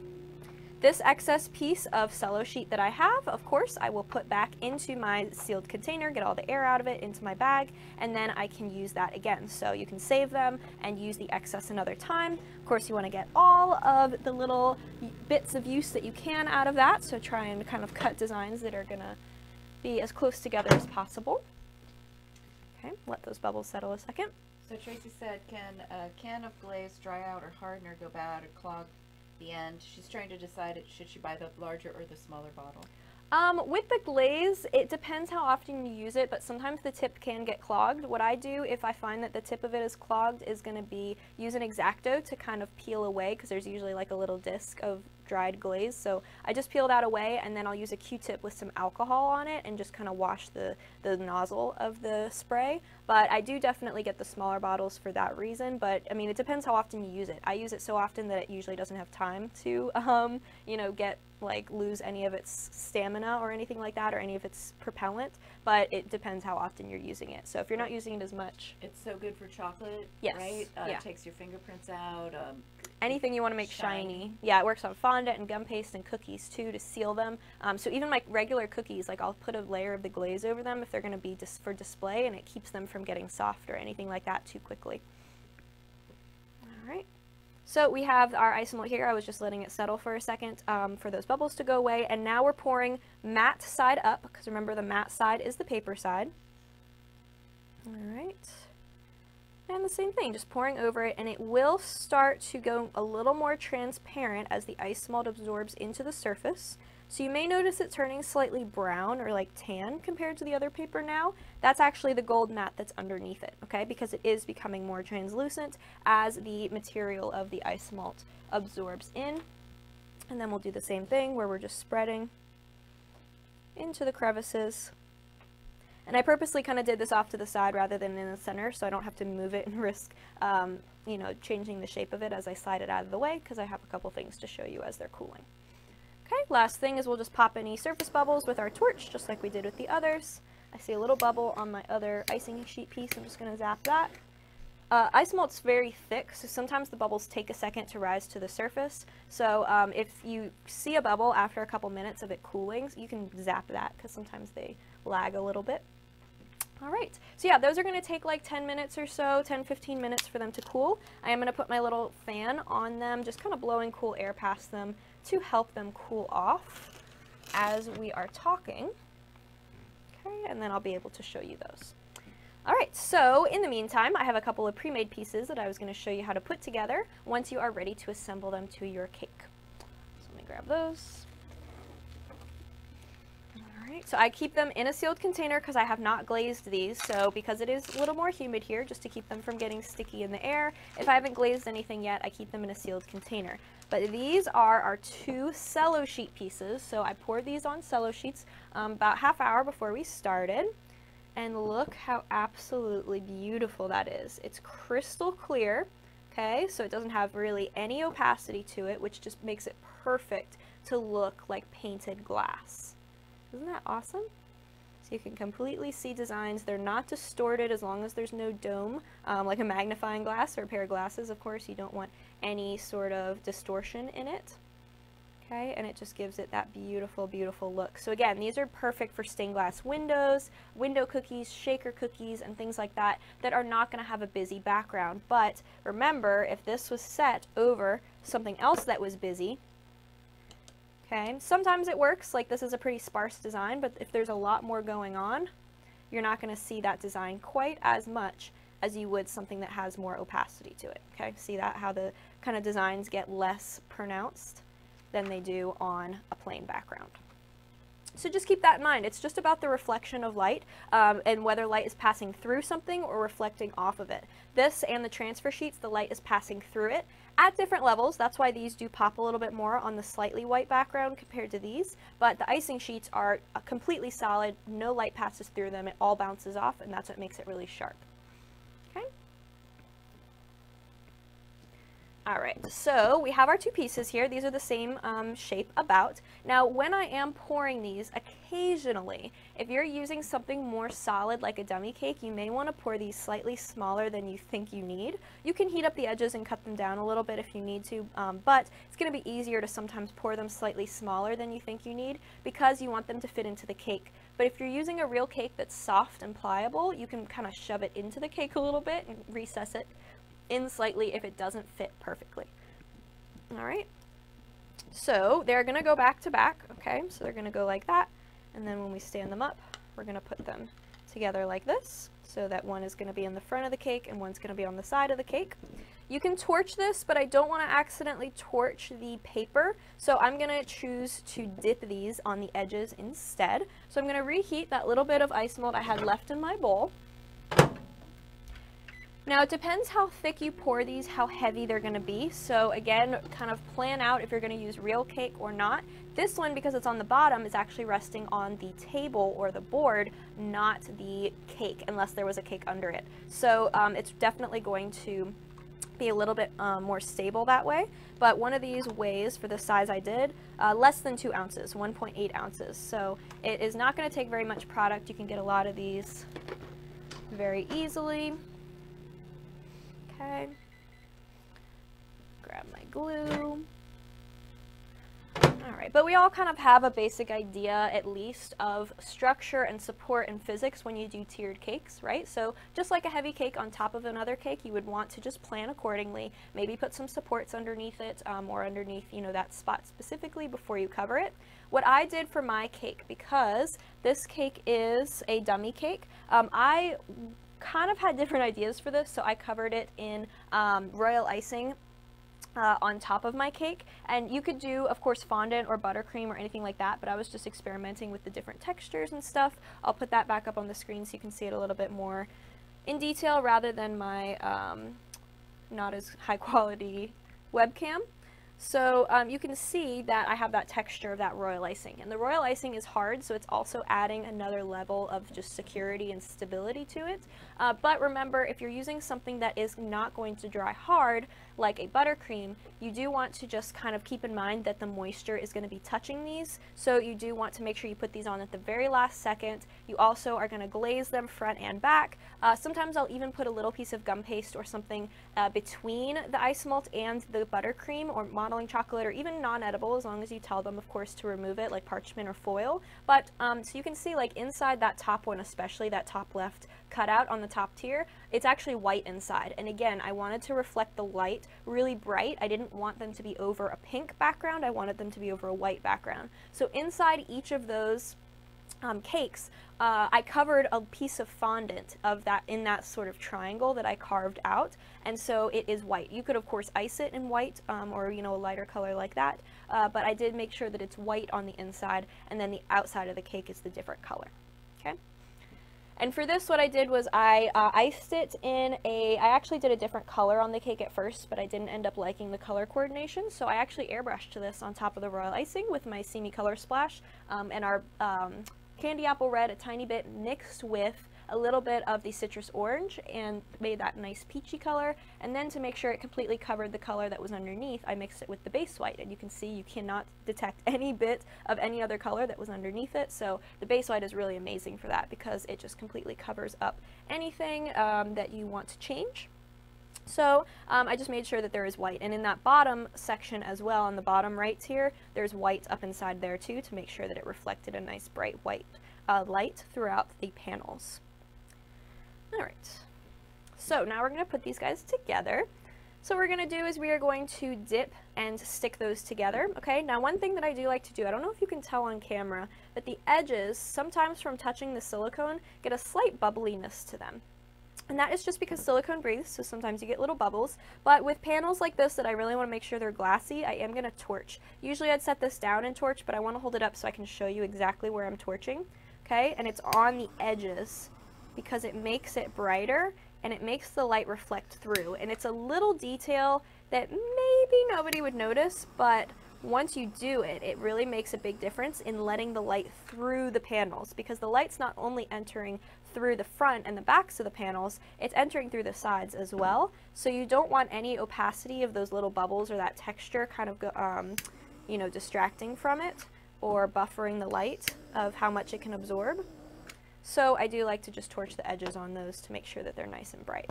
This excess piece of cello sheet that I have, of course, I will put back into my sealed container, get all the air out of it into my bag, and then I can use that again. So you can save them and use the excess another time. Of course, you want to get all of the little bits of use that you can out of that, so try and kind of cut designs that are going to be as close together as possible. Okay, let those bubbles settle a second. So Tracy said, can a can of glaze dry out or harden or go bad or clog the end? She's trying to decide, it should she buy the larger or the smaller bottle? Um, with the glaze, it depends how often you use it, but sometimes the tip can get clogged. What I do, if I find that the tip of it is clogged, is going to be use an X-Acto to kind of peel away, because there's usually like a little disc of dried glaze, so I just peel that away, and then I'll use a Q-tip with some alcohol on it and just kind of wash the, the nozzle of the spray. But I do definitely get the smaller bottles for that reason, but I mean, it depends how often you use it. I use it so often that it usually doesn't have time to, um, you know, get like lose any of its stamina or anything like that, or any of its propellant, but it depends how often you're using it. So if you're not using it as much. It's so good for chocolate, yes. Right? Uh, yeah. It takes your fingerprints out. Um, Anything you want to make shiny. shiny. Yeah, it works on fondant and gum paste and cookies too to seal them. Um, so even like regular cookies, like I'll put a layer of the glaze over them if they're going to be dis for display, and it keeps them from getting soft or anything like that too quickly. All right. So we have our Isomalt here. I was just letting it settle for a second um, for those bubbles to go away. And now we're pouring matte side up, because remember the matte side is the paper side. All right. And the same thing, just pouring over it, and it will start to go a little more transparent as the Isomalt absorbs into the surface. So you may notice it turning slightly brown or like tan compared to the other paper now. That's actually the gold mat that's underneath it, okay? Because it is becoming more translucent as the material of the Isomalt absorbs in. And then we'll do the same thing where we're just spreading into the crevices. And I purposely kind of did this off to the side rather than in the center, so I don't have to move it and risk, um, you know, changing the shape of it as I slide it out of the way, because I have a couple things to show you as they're cooling. Okay, last thing is we'll just pop any surface bubbles with our torch, just like we did with the others. I see a little bubble on my other icing sheet piece. I'm just going to zap that. Uh, ice malt's very thick, so sometimes the bubbles take a second to rise to the surface. So um, if you see a bubble after a couple minutes of it cooling, you can zap that, because sometimes they lag a little bit. All right, so yeah, those are going to take like ten minutes or so, ten to fifteen minutes for them to cool. I am going to put my little fan on them, just kind of blowing cool air past them to help them cool off as we are talking. Okay, and then I'll be able to show you those. Alright, so in the meantime, I have a couple of pre-made pieces that I was going to show you how to put together once you are ready to assemble them to your cake. So let me grab those. Alright, so I keep them in a sealed container because I have not glazed these, so because it is a little more humid here, just to keep them from getting sticky in the air, if I haven't glazed anything yet, I keep them in a sealed container. But these are our two CelloSheet pieces, so I poured these on CelloSheets um, about half hour before we started. And look how absolutely beautiful that is. It's crystal clear, okay, so it doesn't have really any opacity to it, which just makes it perfect to look like painted glass. Isn't that awesome? So you can completely see designs. They're not distorted as long as there's no dome, um, like a magnifying glass or a pair of glasses, of course. You don't want any sort of distortion in it. Okay, and it just gives it that beautiful, beautiful look. So again, these are perfect for stained glass windows, window cookies, shaker cookies, and things like that that are not going to have a busy background. But remember, if this was set over something else that was busy, okay, sometimes it works. Like this is a pretty sparse design, but if there's a lot more going on, you're not going to see that design quite as much as you would something that has more opacity to it. Okay, see that, how the kind of designs get less pronounced than they do on a plain background. So just keep that in mind. It's just about the reflection of light um, and whether light is passing through something or reflecting off of it. This and the transfer sheets, the light is passing through it at different levels. That's why these do pop a little bit more on the slightly white background compared to these, but the icing sheets are completely solid. No light passes through them. It all bounces off, and that's what makes it really sharp. Alright, so we have our two pieces here. These are the same um, shape about. Now, when I am pouring these, occasionally, if you're using something more solid like a dummy cake, you may want to pour these slightly smaller than you think you need. You can heat up the edges and cut them down a little bit if you need to, um, but it's going to be easier to sometimes pour them slightly smaller than you think you need because you want them to fit into the cake. But if you're using a real cake that's soft and pliable, you can kind of shove it into the cake a little bit and recess it in slightly if it doesn't fit perfectly. All right, so they're gonna go back to back, okay? So they're gonna go like that, and then when we stand them up, we're gonna put them together like this, so that one is gonna be in the front of the cake and one's gonna be on the side of the cake. You can torch this, but I don't wanna accidentally torch the paper, so I'm gonna choose to dip these on the edges instead. So I'm gonna reheat that little bit of ice melt I had left in my bowl. Now, it depends how thick you pour these, how heavy they're going to be. So again, kind of plan out if you're going to use real cake or not. This one, because it's on the bottom, is actually resting on the table or the board, not the cake, unless there was a cake under it. So um, it's definitely going to be a little bit um, more stable that way. But one of these weighs, for the size I did, uh, less than two ounces, one point eight ounces. So it is not going to take very much product. You can get a lot of these very easily. Okay, grab my glue. All right, but we all kind of have a basic idea, at least, of structure and support and physics when you do tiered cakes, right? So just like a heavy cake on top of another cake, you would want to just plan accordingly, maybe put some supports underneath it um, or underneath, you know, that spot specifically before you cover it. What I did for my cake, because this cake is a dummy cake, um, I kind of had different ideas for this, so I covered it in um, royal icing uh, on top of my cake, and you could do, of course, fondant or buttercream or anything like that, but I was just experimenting with the different textures and stuff. I'll put that back up on the screen so you can see it a little bit more in detail rather than my um, not as high quality webcam. So um, you can see that I have that texture of that royal icing, and the royal icing is hard, so it's also adding another level of just security and stability to it. Uh, but remember, if you're using something that is not going to dry hard, like a buttercream, you do want to just kind of keep in mind that the moisture is going to be touching these, so you do want to make sure you put these on at the very last second. You also are going to glaze them front and back. Uh, sometimes I'll even put a little piece of gum paste or something uh, between the isomalt and the buttercream, or chocolate, or even non-edible, as long as you tell them, of course, to remove it, like parchment or foil. But um, so you can see, like, inside that top one, especially that top left cutout on the top tier, it's actually white inside. And again, I wanted to reflect the light really bright. I didn't want them to be over a pink background. I wanted them to be over a white background. So inside each of those um, cakes, Uh, I covered a piece of fondant of that in that sort of triangle that I carved out, and so it is white. You could, of course, ice it in white um, or, you know, a lighter color like that, uh, but I did make sure that it's white on the inside, and then the outside of the cake is the different color. Okay? And for this, what I did was I uh, iced it in a, I actually did a different color on the cake at first, but I didn't end up liking the color coordination, so I actually airbrushed this on top of the royal icing with my Simi Color Splash um, and our um, candy apple red a tiny bit, mixed with a little bit of the citrus orange, and made that nice peachy color. And then to make sure it completely covered the color that was underneath, I mixed it with the base white, and you can see you cannot detect any bit of any other color that was underneath it. So the base white is really amazing for that, because it just completely covers up anything um, that you want to change. So um, I just made sure that there is white, and in that bottom section as well, on the bottom right here, there's white up inside there too, to make sure that it reflected a nice bright white uh, light throughout the panels. All right, so now we're going to put these guys together. So what we're going to do is we are going to dip and stick those together. Okay, now one thing that I do like to do, I don't know if you can tell on camera, but the edges, sometimes from touching the silicone, get a slight bubbliness to them. And that is just because silicone breathes, so sometimes you get little bubbles. But with panels like this that I really want to make sure they're glassy, I am going to torch. Usually I'd set this down and torch, but I want to hold it up so I can show you exactly where I'm torching. Okay, and it's on the edges because it makes it brighter and it makes the light reflect through. And it's a little detail that maybe nobody would notice, but once you do it, it really makes a big difference in letting the light through the panels, because the light's not only entering through the front and the backs of the panels, it's entering through the sides as well. So you don't want any opacity of those little bubbles or that texture kind of, go, um, you know, distracting from it or buffering the light of how much it can absorb. So I do like to just torch the edges on those to make sure that they're nice and bright.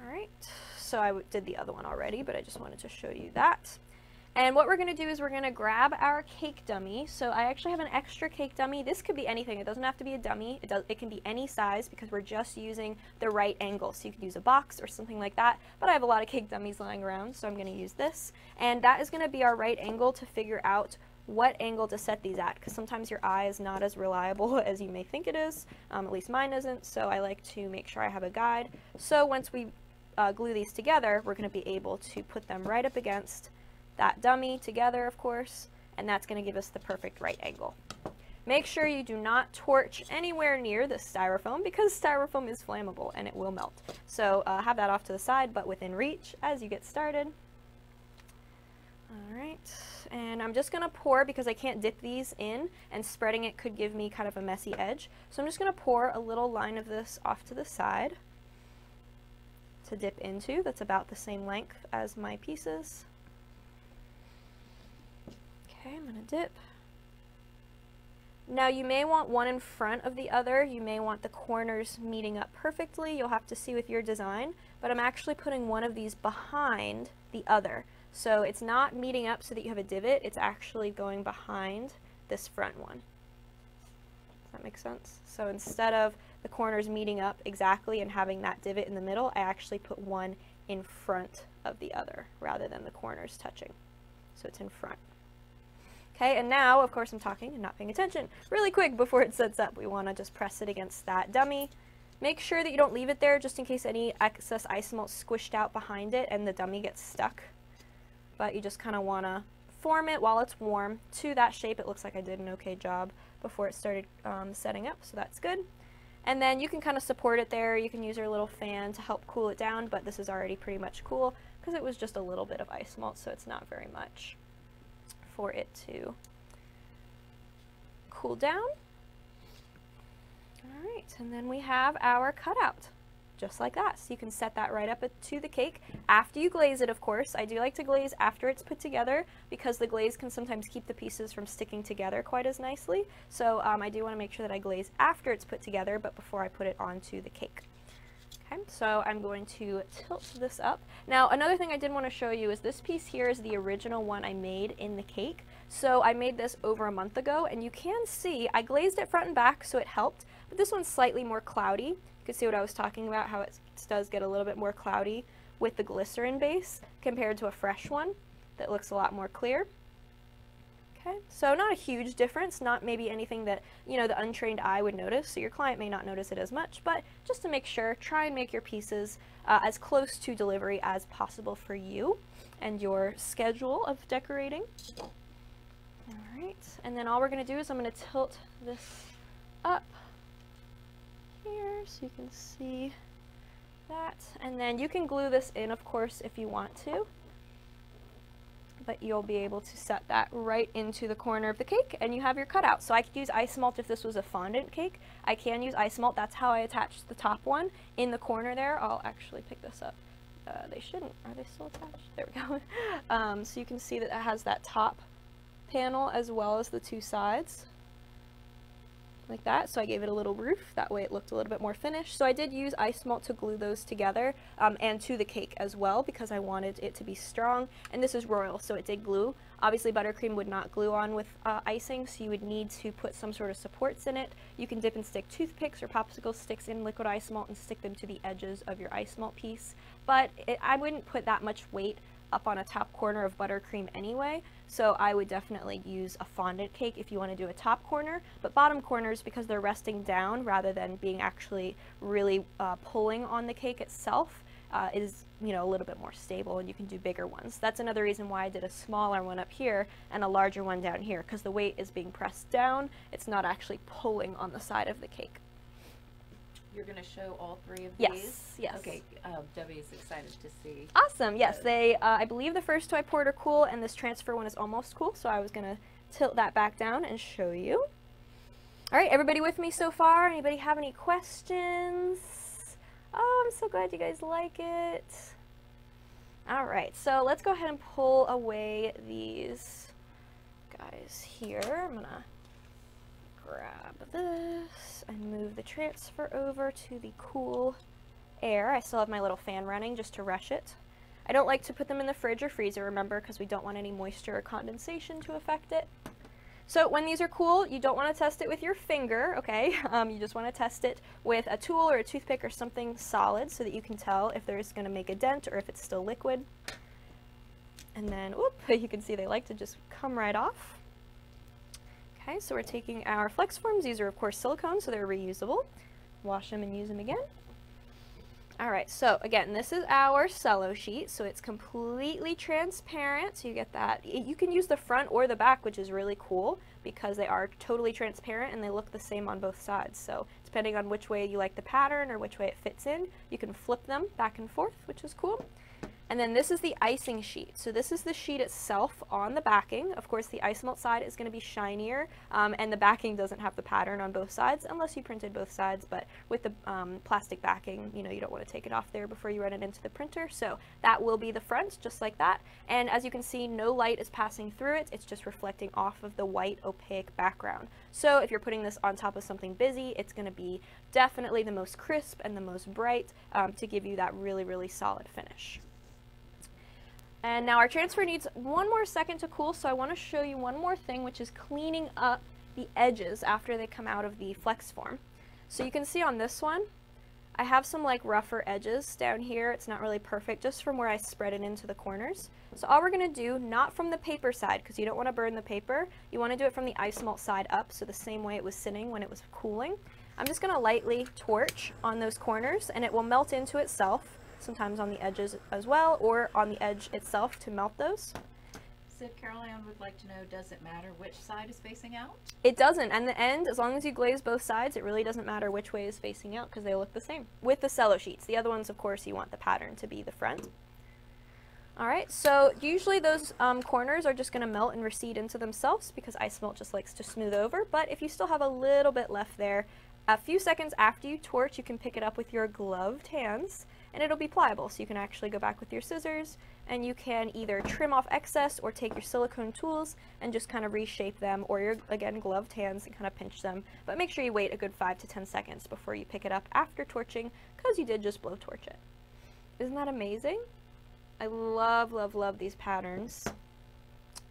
All right, so I did the other one already, but I just wanted to show you that. And what we're going to do is we're going to grab our cake dummy. So I actually have an extra cake dummy. This could be anything. It doesn't have to be a dummy. It, does, it can be any size, because we're just using the right angle. So you could use a box or something like that. But I have a lot of cake dummies lying around, so I'm going to use this. And that is going to be our right angle to figure out what angle to set these at, because sometimes your eye is not as reliable as you may think it is. Um, at least mine isn't, so I like to make sure I have a guide. So once we uh, glue these together, we're going to be able to put them right up against that dummy together, of course, and that's going to give us the perfect right angle. Make sure you do not torch anywhere near the styrofoam, because styrofoam is flammable and it will melt. So uh, have that off to the side, but within reach as you get started. All right, and I'm just going to pour, because I can't dip these in, and spreading it could give me kind of a messy edge. So I'm just going to pour a little line of this off to the side to dip into. That's about the same length as my pieces. Okay, I'm going to dip. Now you may want one in front of the other. You may want the corners meeting up perfectly. You'll have to see with your design, but I'm actually putting one of these behind the other. So it's not meeting up so that you have a divot. It's actually going behind this front one. Does that make sense? So instead of the corners meeting up exactly and having that divot in the middle, I actually put one in front of the other rather than the corners touching. So it's in front. Okay, and now, of course, I'm talking and not paying attention. Really quick before it sets up, we want to just press it against that dummy. Make sure that you don't leave it there, just in case any excess isomalt squished out behind it and the dummy gets stuck. But you just kind of want to form it while it's warm to that shape. It looks like I did an okay job before it started um, setting up, so that's good. And then you can kind of support it there. You can use your little fan to help cool it down, but this is already pretty much cool. because it was just a little bit of ice malt, so it's not very much for it to cool down. All right, and then we have our cutout, just like that. So you can set that right up to the cake after you glaze it, of course. I do like to glaze after it's put together because the glaze can sometimes keep the pieces from sticking together quite as nicely. So um, I do want to make sure that I glaze after it's put together, but before I put it onto the cake. So I'm going to tilt this up. Now, another thing I did want to show you is this piece here is the original one I made in the cake. So I made this over a month ago, and you can see I glazed it front and back, so it helped, but this one's slightly more cloudy. You can see what I was talking about, how it does get a little bit more cloudy with the glycerin base compared to a fresh one that looks a lot more clear. Okay, so not a huge difference, not maybe anything that, you know, the untrained eye would notice, so your client may not notice it as much, but just to make sure, try and make your pieces uh, as close to delivery as possible for you and your schedule of decorating. All right, and then all we're going to do is I'm going to tilt this up here so you can see that, and then you can glue this in, of course, if you want to. But you'll be able to set that right into the corner of the cake and you have your cutout. So I could use Isomalt if this was a fondant cake. I can use Isomalt, that's how I attached the top one in the corner there. I'll actually pick this up. Uh, they shouldn't, are they still attached? There we go. Um, so you can see that it has that top panel as well as the two sides. Like that, so I gave it a little roof, that way it looked a little bit more finished. So I did use Isomalt to glue those together um, and to the cake as well because I wanted it to be strong, and this is royal, so it did glue. Obviously buttercream would not glue on with uh, icing, so you would need to put some sort of supports in it. You can dip and stick toothpicks or popsicle sticks in liquid Isomalt and stick them to the edges of your Isomalt piece, but it, I wouldn't put that much weight up on a top corner of buttercream anyway, so I would definitely use a fondant cake if you want to do a top corner, but bottom corners, because they're resting down rather than being actually really uh, pulling on the cake itself, uh, is, you know, a little bit more stable and you can do bigger ones. That's another reason why I did a smaller one up here and a larger one down here, because the weight is being pressed down, it's not actually pulling on the side of the cake. You're going to show all three of these? Yes, yes. Okay, um, Debbie is excited to see. Awesome, yes. Those. They, uh, I believe the first two I poured are cool, and this transfer one is almost cool, so I was going to tilt that back down and show you. All right, everybody with me so far? Anybody have any questions? Oh, I'm so glad you guys like it. All right, so let's go ahead and pull away these guys here. I'm going to grab this and move the transfer over to the cool air. I still have my little fan running just to rush it. I don't like to put them in the fridge or freezer, remember, because we don't want any moisture or condensation to affect it. So when these are cool, you don't want to test it with your finger, okay? Um, you just want to test it with a tool or a toothpick or something solid so that you can tell if there's going to make a dent or if it's still liquid. And then, whoop, you can see they like to just come right off. Okay, so we're taking our flex forms. These are, of course, silicone, so they're reusable. Wash them and use them again. All right, so again, this is our cello sheet, so it's completely transparent, so you get that. You can use the front or the back, which is really cool, because they are totally transparent and they look the same on both sides. So depending on which way you like the pattern or which way it fits in, you can flip them back and forth, which is cool. And then this is the icing sheet. So this is the sheet itself on the backing. Of course, the Isomalt side is going to be shinier, um, and the backing doesn't have the pattern on both sides unless you printed both sides, but with the um, plastic backing, you know, you don't want to take it off there before you run it into the printer. So that will be the front, just like that. And as you can see, no light is passing through it. It's just reflecting off of the white, opaque background. So if you're putting this on top of something busy, it's going to be definitely the most crisp and the most bright um, to give you that really, really solid finish. And now our transfer needs one more second to cool, so I want to show you one more thing, which is cleaning up the edges after they come out of the flex form. So you can see on this one, I have some like rougher edges down here. It's not really perfect, just from where I spread it into the corners. So all we're going to do, not from the paper side, because you don't want to burn the paper, you want to do it from the Isomalt side up, so the same way it was sitting when it was cooling. I'm just going to lightly torch on those corners, and it will melt into itself. Sometimes on the edges as well, or on the edge itself to melt those. So Caroline would like to know, does it matter which side is facing out? It doesn't, and the end, as long as you glaze both sides, it really doesn't matter which way is facing out because they look the same. With the cello sheets, the other ones, of course, you want the pattern to be the front. All right, so usually those um, corners are just going to melt and recede into themselves because Isomalt just likes to smooth over, but if you still have a little bit left there, a few seconds after you torch, you can pick it up with your gloved hands and it'll be pliable, so you can actually go back with your scissors and you can either trim off excess or take your silicone tools and just kind of reshape them, or your, again, gloved hands, and kind of pinch them. But make sure you wait a good five to ten seconds before you pick it up after torching, because you did just blow torch it. Isn't that amazing? I love, love, love these patterns,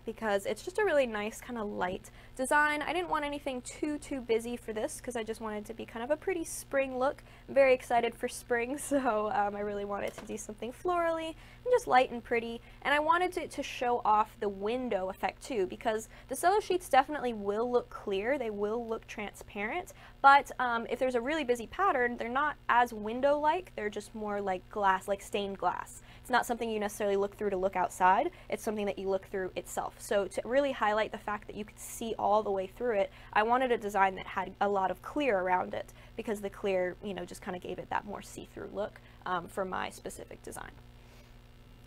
because it's just a really nice kind of light design. I didn't want anything too, too busy for this because I just wanted to be kind of a pretty spring look. I'm very excited for spring, so um, I really wanted to do something florally and just light and pretty. And I wanted it to, to show off the window effect too, because the CelloSheets definitely will look clear. They will look transparent, but um, if there's a really busy pattern, they're not as window-like. They're just more like glass, like stained glass. It's not something you necessarily look through to look outside. It's something that you look through itself. So to really highlight the fact that you could see all the way through it, I wanted a design that had a lot of clear around it, because the clear, you know, just kind of gave it that more see-through look um, for my specific design.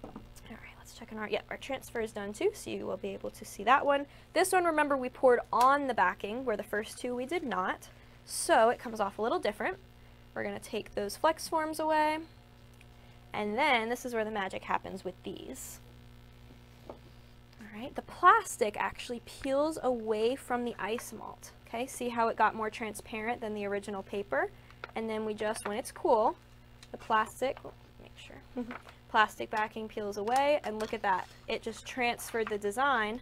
All right, let's check on our, yep, our transfer is done too, so you will be able to see that one. This one, remember, we poured on the backing, where the first two we did not, so it comes off a little different. We're going to take those flex forms away, and then this is where the magic happens with these. Right. The plastic actually peels away from the Isomalt. Okay, see how it got more transparent than the original paper? And then we just, when it's cool, the plastic, make sure, plastic backing peels away, and look at that. It just transferred the design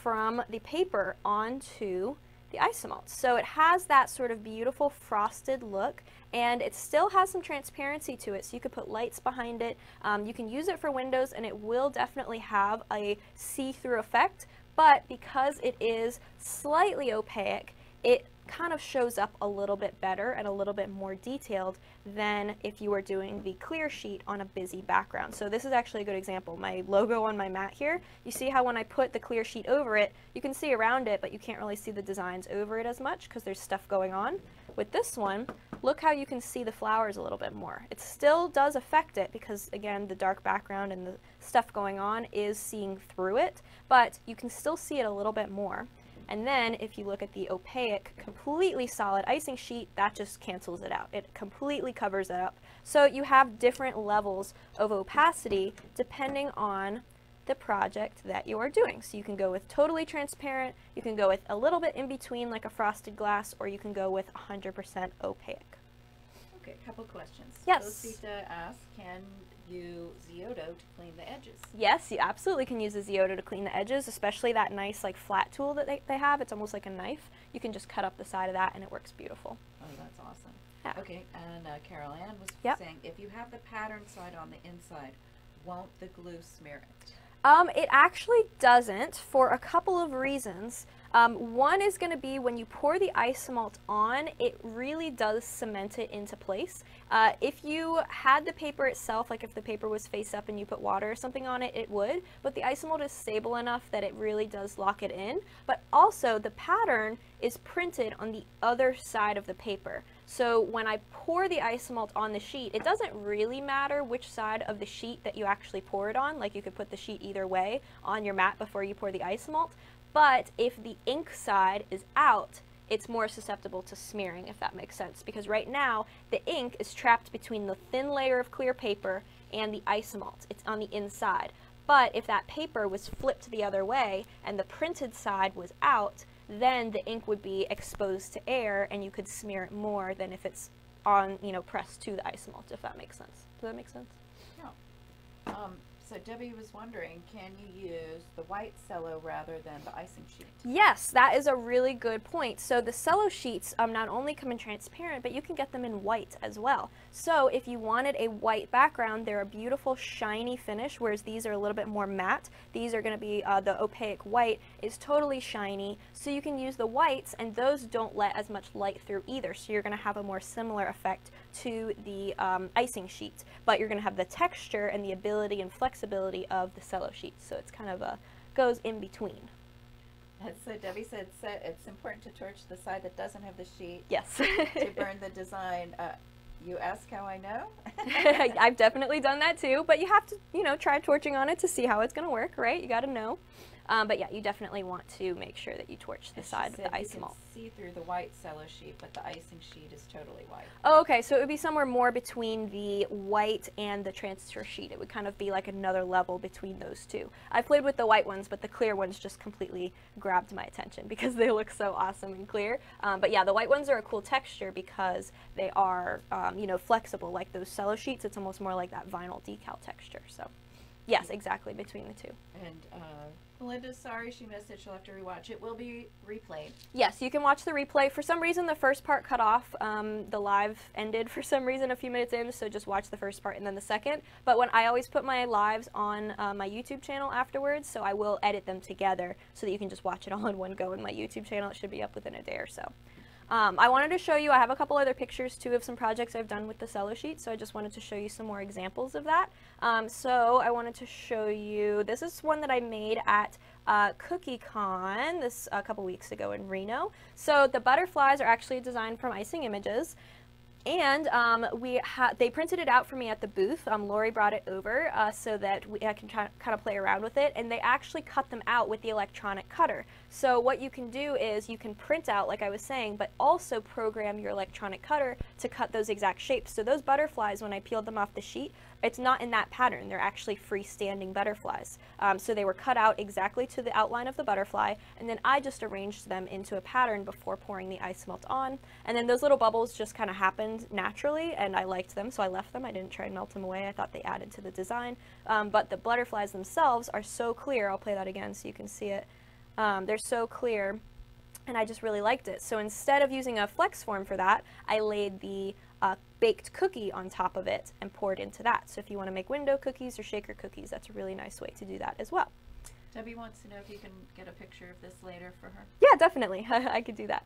from the paper onto the Isomalt. So it has that sort of beautiful frosted look, and it still has some transparency to it, so you could put lights behind it. Um, you can use it for windows, and it will definitely have a see-through effect, but because it is slightly opaque, it kind of shows up a little bit better and a little bit more detailed than if you were doing the clear sheet on a busy background. So this is actually a good example. My logo on my mat here, you see how when I put the clear sheet over it, you can see around it, but you can't really see the designs over it as much because there's stuff going on. With this one, look how you can see the flowers a little bit more. It still does affect it because, again, the dark background and the stuff going on is seeing through it, but you can still see it a little bit more. And then if you look at the opaque, completely solid icing sheet, that just cancels it out. It completely covers it up. So you have different levels of opacity depending on the project that you are doing. So you can go with totally transparent, you can go with a little bit in between like a frosted glass, or you can go with one hundred percent opaque. Okay, a couple questions. Yes. Rosita asks, can you Zioto to clean the edges? Yes, you absolutely can use a Zioto to clean the edges, especially that nice like flat tool that they, they have. It's almost like a knife. You can just cut up the side of that and it works beautiful. Oh, that's awesome. Yeah. Okay, and uh, Carol Ann was yep. saying, if you have the pattern side on the inside, won't the glue smear it? Um, it actually doesn't, for a couple of reasons. Um, one is going to be when you pour the Isomalt on, it really does cement it into place. Uh, if you had the paper itself, like if the paper was face up and you put water or something on it, it would, but the Isomalt is stable enough that it really does lock it in. But also the pattern is printed on the other side of the paper. So when I pour the Isomalt on the sheet, it doesn't really matter which side of the sheet that you actually pour it on. Like you could put the sheet either way on your mat before you pour the Isomalt. But if the ink side is out, it's more susceptible to smearing, if that makes sense, because right now the ink is trapped between the thin layer of clear paper and the Isomalt. It's on the inside. But if that paper was flipped the other way and the printed side was out, then the ink would be exposed to air and you could smear it more than if it's on, you know, pressed to the Isomalt, if that makes sense. Does that make sense? Yeah. Um, So Debbie was wondering, can you use the white cello rather than the icing sheet? Yes, that is a really good point. So the cello sheets um, not only come in transparent, but you can get them in white as well. So if you wanted a white background, they're a beautiful shiny finish, whereas these are a little bit more matte. These are going to be, uh, the opaque white is totally shiny. So you can use the whites, and those don't let as much light through either. So you're going to have a more similar effect to the um, icing sheet, but you're going to have the texture and the ability and flexibility Flexibility of the cello sheets, so it's kind of a goes in between. And so Debbie said it's important to torch the side that doesn't have the sheet. Yes. To burn the design uh, You ask how I know? I've definitely done that too, but you have to, you know, try torching on it to see how it's going to work, right? You got to know. Um, but yeah, you definitely want to make sure that you torch the side with the Isomalt. You can see through the white cello sheet, but the icing sheet is totally white. Oh, okay. So it would be somewhere more between the white and the transfer sheet. It would kind of be like another level between those two. I've played with the white ones, but the clear ones just completely grabbed my attention because they look so awesome and clear. Um, but yeah, the white ones are a cool texture because they are, um, you know, flexible like those cello sheets. It's almost more like that vinyl decal texture. So yes, exactly, between the two. And, uh, Melinda's sorry she missed it. She'll have to rewatch. It will be replayed. Yes, you can watch the replay. For some reason, the first part cut off. Um, the live ended for some reason a few minutes in, so just watch the first part and then the second. But when I always put my lives on uh, my YouTube channel afterwards, so I will edit them together so that you can just watch it all in one go in my YouTube channel. It should be up within a day or so. Um, I wanted to show you, I have a couple other pictures too of some projects I've done with the CelloSheet, so I just wanted to show you some more examples of that. Um, so I wanted to show you, this is one that I made at uh, CookieCon this a couple weeks ago in Reno. So the butterflies are actually designed from Icing Images. And um, we ha they printed it out for me at the booth. Um, Lori brought it over uh, so that we, I can try, kind of play around with it. And they actually cut them out with the electronic cutter. So what you can do is you can print out, like I was saying, but also program your electronic cutter to cut those exact shapes. So those butterflies, when I peeled them off the sheet, it's not in that pattern. They're actually freestanding butterflies. Um, so they were cut out exactly to the outline of the butterfly, and then I just arranged them into a pattern before pouring the Isomalt on. And then those little bubbles just kind of happened naturally, and I liked them, so I left them. I didn't try and melt them away. I thought they added to the design. Um, but the butterflies themselves are so clear. I'll play that again so you can see it. Um, they're so clear, and I just really liked it. So instead of using a flex form for that, I laid the Uh, baked cookie on top of it and poured into that. So if you want to make window cookies or shaker cookies, that's a really nice way to do that as well. Debbie wants to know if you can get a picture of this later for her. Yeah, definitely. I could do that.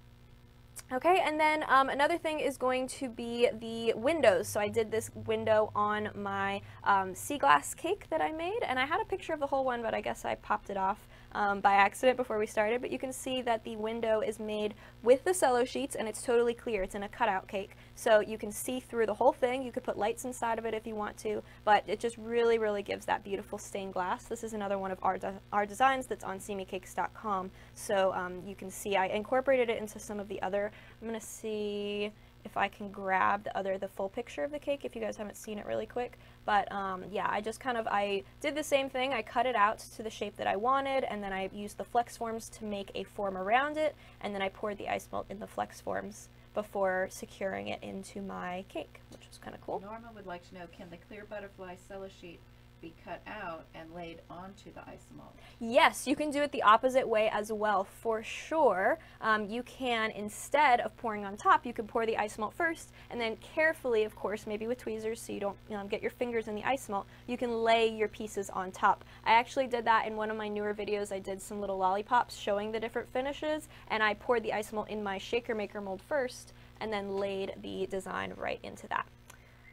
Okay, and then um, another thing is going to be the windows. So I did this window on my um, sea glass cake that I made, and I had a picture of the whole one, but I guess I popped it off Um, by accident before we started, but you can see that the window is made with the CelloSheets and it's totally clear. It's in a cutout cake, so you can see through the whole thing. You could put lights inside of it if you want to, but it just really, really gives that beautiful stained glass. This is another one of our, de our designs that's on Simi Cakes dot com, so um, you can see I incorporated it into some of the other. I'm going to see if I can grab the other, the full picture of the cake if you guys haven't seen it really quick. But um, yeah, I just kind of, I did the same thing. I cut it out to the shape that I wanted, and then I used the flex forms to make a form around it, and then I poured the Isomalt in the flex forms before securing it into my cake, which was kind of cool. Norma would like to know, can the clear butterfly CelloSheet be cut out and laid onto the Isomalt? Yes, you can do it the opposite way as well, for sure. Um, you can, instead of pouring on top, you can pour the Isomalt first, and then carefully, of course, maybe with tweezers so you don't you know, get your fingers in the Isomalt, you can lay your pieces on top. I actually did that in one of my newer videos. I did some little lollipops showing the different finishes, and I poured the Isomalt in my shaker maker mold first, and then laid the design right into that.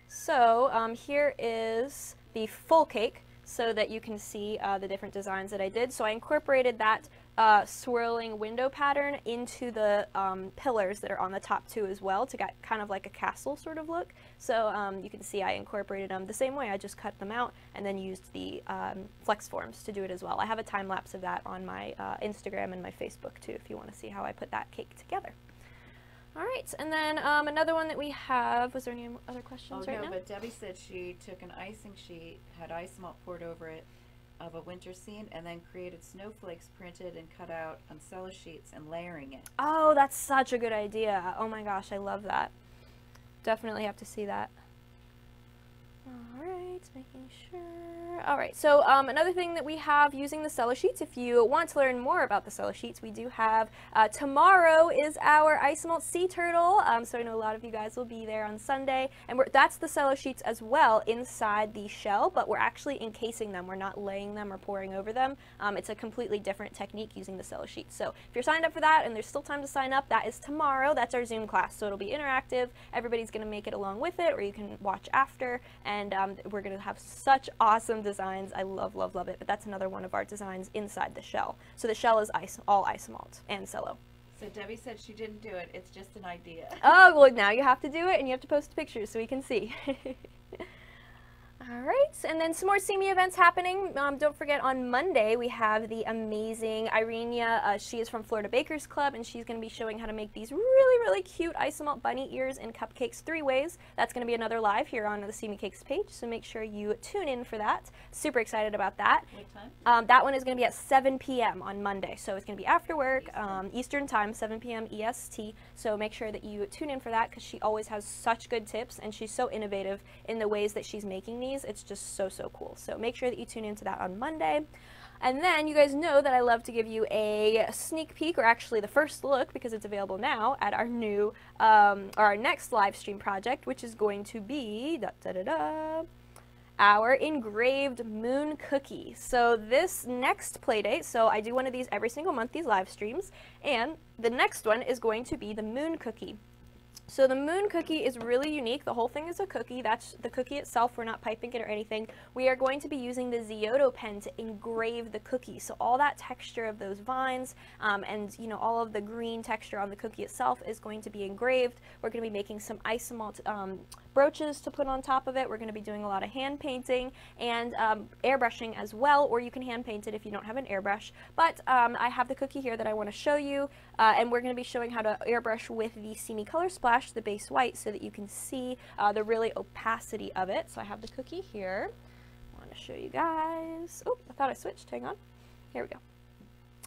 So um, here is the full cake so that you can see uh, the different designs that I did. So I incorporated that uh, swirling window pattern into the um, pillars that are on the top too as well to get kind of like a castle sort of look. So um, you can see I incorporated them the same way. I just cut them out and then used the um, flex forms to do it as well. I have a time lapse of that on my uh, Instagram and my Facebook too if you want to see how I put that cake together. All right, and then um, another one that we have, was there any other questions oh, right no, now? But Debbie said she took an icing sheet, had Isomalt poured over it of a winter scene, and then created snowflakes printed and cut out on CelloSheets and layering it. Oh, that's such a good idea. Oh my gosh, I love that. Definitely have to see that. All right, making sure. All right, so um, another thing that we have using the CelloSheets, if you want to learn more about the CelloSheets, we do have, uh, tomorrow is our Isomalt Sea Turtle, um, so I know a lot of you guys will be there on Sunday, and we're, that's the CelloSheets as well inside the shell, but we're actually encasing them. We're not laying them or pouring over them. Um, it's a completely different technique using the CelloSheets. So if you're signed up for that, and there's still time to sign up, that is tomorrow. That's our Zoom class, so it'll be interactive. Everybody's going to make it along with it, or you can watch after, and And um, we're going to have such awesome designs. I love, love, love it. But that's another one of our designs inside the shell. So the shell is ice, all Isomalt and Cello. So Debbie said she didn't do it. It's just an idea. Oh, well, now you have to do it, and you have to post pictures so we can see. All right, and then some more Simi events happening. Um, don't forget, on Monday, we have the amazing Irenia. Uh, she is from Florida Bakers Club, and she's going to be showing how to make these really, really cute Isomalt bunny ears and cupcakes three ways. That's going to be another live here on the SimiCakes page, so make sure you tune in for that. Super excited about that. What time? Um, that one is going to be at seven p m on Monday, so it's going to be after work, Eastern, um, Eastern time, seven p m E S T, so make sure that you tune in for that because she always has such good tips, and she's so innovative in the ways that she's making these. It's just so, so cool. So make sure that you tune into that on Monday. And then you guys know that I love to give you a sneak peek, or actually the first look, because it's available now, at our new, um, our next live stream project, which is going to be da, da, da, da, our engraved moon cookie. So this next play date, so I do one of these every single month, these live streams, and the next one is going to be the moon cookie. So the moon cookie is really unique. The whole thing is a cookie. That's the cookie itself. We're not piping it or anything. We are going to be using the Zioto pen to engrave the cookie. So all that texture of those vines um, and, you know, all of the green texture on the cookie itself is going to be engraved. We're going to be making some Isomalt um, brooches to put on top of it. We're going to be doing a lot of hand painting and um, airbrushing as well, or you can hand paint it if you don't have an airbrush. But um, I have the cookie here that I want to show you, uh, and we're going to be showing how to airbrush with the Simi Color Splash, the base white, so that you can see uh, the really opacity of it. So I have the cookie here. I want to show you guys. Oh, I thought I switched. Hang on. Here we go.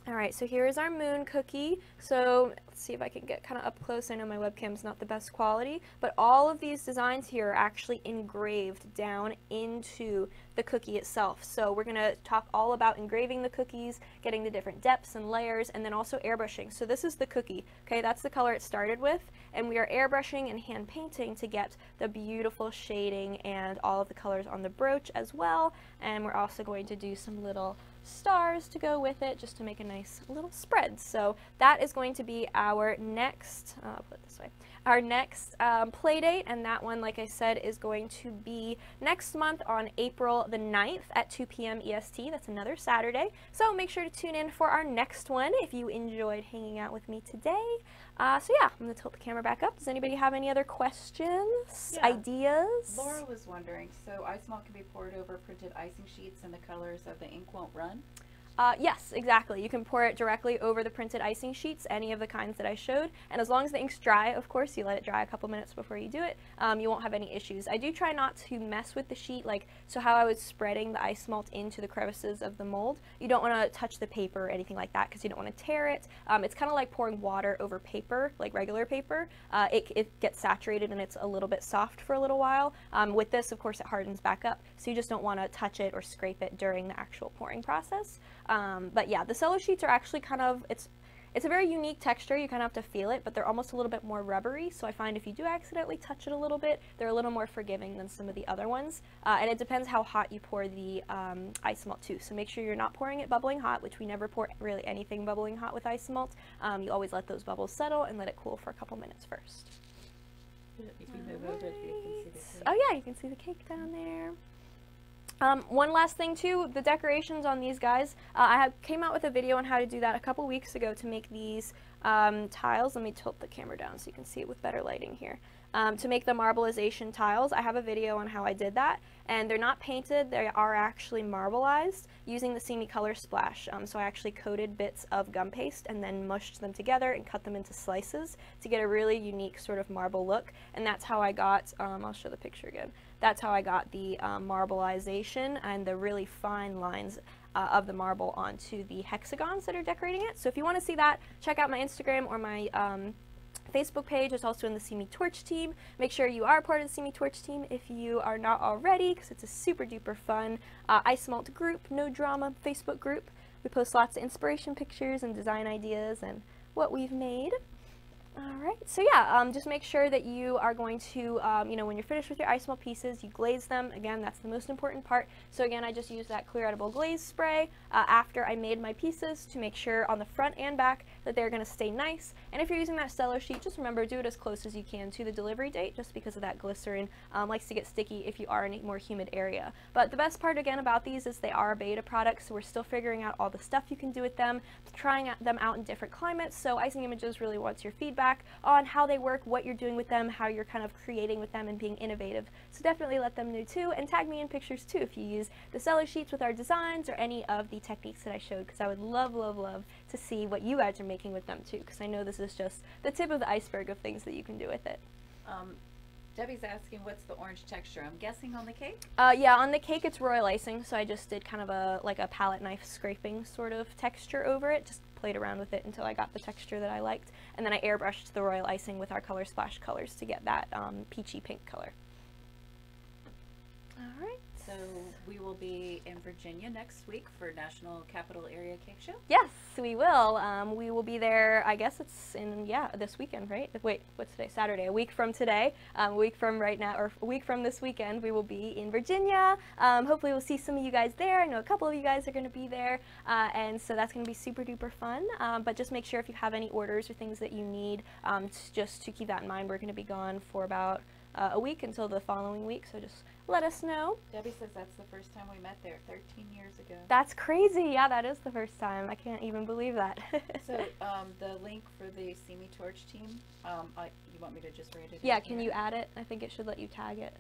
All right, so here is our moon cookie. So let's see if I can get kind of up close. I know my webcam's not the best quality, but all of these designs here are actually engraved down into the cookie itself. So we're going to talk all about engraving the cookies, getting the different depths and layers, and then also airbrushing. So this is the cookie, okay? That's the color it started with, and we are airbrushing and hand painting to get the beautiful shading and all of the colors on the brooch as well. And we're also going to do some little stars to go with it, just to make a nice little spread. So that is going to be our next, uh, I'll put it this way, our next um, play date, and that one, like I said, is going to be next month on April the ninth at two p m E S T. That's another Saturday, so make sure to tune in for our next one if you enjoyed hanging out with me today. Uh, so yeah, I'm going to tilt the camera back up. Does anybody have any other questions, yeah. ideas? Laura was wondering, so Isomalt can be poured over printed icing sheets and the colors of the ink won't run? Uh, yes, exactly. You can pour it directly over the printed icing sheets, any of the kinds that I showed, and as long as the ink's dry, of course, you let it dry a couple minutes before you do it, um, you won't have any issues. I do try not to mess with the sheet, like, so how I was spreading the Isomalt into the crevices of the mold, you don't want to touch the paper or anything like that, because you don't want to tear it. Um, it's kind of like pouring water over paper, like regular paper. Uh, it, it gets saturated and it's a little bit soft for a little while. Um, with this, of course, it hardens back up, so you just don't want to touch it or scrape it during the actual pouring process. Um, but yeah, the CelloSheets are actually kind of, it's it's a very unique texture, you kind of have to feel it, but they're almost a little bit more rubbery, so I find if you do accidentally touch it a little bit, they're a little more forgiving than some of the other ones, uh, and it depends how hot you pour the um, Isomalt too, so make sure you're not pouring it bubbling hot, which we never pour really anything bubbling hot with Isomalt. Um, you always let those bubbles settle and let it cool for a couple minutes first. Oh yeah, you can see the cake down there. Um, one last thing too, the decorations on these guys, uh, I have came out with a video on how to do that a couple weeks ago to make these um, tiles. Let me tilt the camera down so you can see it with better lighting here. Um, to make the marbleization tiles, I have a video on how I did that, and they're not painted, they are actually marbleized using the Simi Color Splash. Um, so I actually coated bits of gum paste and then mushed them together and cut them into slices to get a really unique sort of marble look, and that's how I got, um, I'll show the picture again, that's how I got the um, marbleization and the really fine lines Uh, of the marble onto the hexagons that are decorating it. So if you want to see that, check out my Instagram or my um, Facebook page. It's also in the Simi Torch team. Make sure you are part of the Simi Torch team if you are not already, because it's a super duper fun uh, Isomalt group, no drama Facebook group. We post lots of inspiration pictures and design ideas and what we've made. All right, so yeah, um, just make sure that you are going to, um, you know, when you're finished with your Isomalt pieces, you glaze them. Again, that's the most important part. So again, I just used that Clear Edible Glaze Spray uh, after I made my pieces to make sure on the front and back that they're going to stay nice. And if you're using that cello sheet, just remember, do it as close as you can to the delivery date, just because of that glycerin um, likes to get sticky if you are in a more humid area. But the best part, again, about these is they are a beta product, so we're still figuring out all the stuff you can do with them, trying them out in different climates. So Icing Images really wants your feedback on how they work, what you're doing with them, how you're kind of creating with them and being innovative. So definitely let them know too, and tag me in pictures too if you use the cello sheets with our designs or any of the techniques that I showed, because I would love, love, love to see what you guys are making with them too, because I know this is just the tip of the iceberg of things that you can do with it. Um, Debbie's asking, what's the orange texture? I'm guessing on the cake? Uh, yeah, on the cake it's royal icing, so I just did kind of a like a palette knife scraping sort of texture over it, just played around with it until I got the texture that I liked, and then I airbrushed the royal icing with our Color Splash colors to get that um, peachy pink color. All right. So we will be in Virginia next week for National Capital Area Cake Show? Yes, we will. Um, we will be there, I guess it's in, yeah, this weekend, right? Wait, what's today? Saturday. A week from today, um, a week from right now, or a week from this weekend, we will be in Virginia. Um, hopefully we'll see some of you guys there. I know a couple of you guys are going to be there, uh, and so that's going to be super duper fun. Um, but just make sure if you have any orders or things that you need, um, just to keep that in mind. We're going to be gone for about Uh, a week until the following week, so just let us know. Debbie says that's the first time we met there thirteen years ago. That's crazy. Yeah, that is the first time. I can't even believe that. So um, the link for the Simi Torch team, um, I, you want me to just read it? Yeah, can you add it? I think it should let you tag it.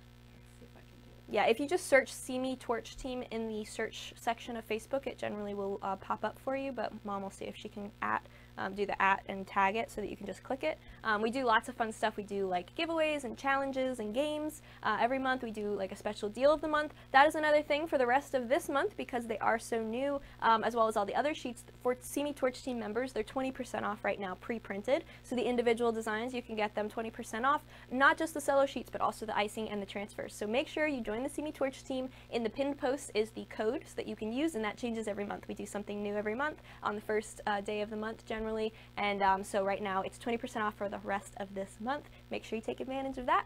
Yeah, if you just search Simi Torch team in the search section of Facebook, it generally will uh, pop up for you, but Mom will see if she can at, um, do the at and tag it so that you can just click it. Um, we do lots of fun stuff. We do like giveaways and challenges and games. Uh, every month we do like a special deal of the month. That is another thing for the rest of this month because they are so new, um, as well as all the other sheets. For Simi Torch team members, they're twenty percent off right now pre-printed. So the individual designs, you can get them twenty percent off, not just the cello sheets, but also the icing and the transfers. So make sure you join the Simi Torch team. In the pinned post is the code so that you can use, and that changes every month. We do something new every month on the first uh, day of the month generally, and um, so right now it's twenty percent off for the rest of this month. Make sure you take advantage of that.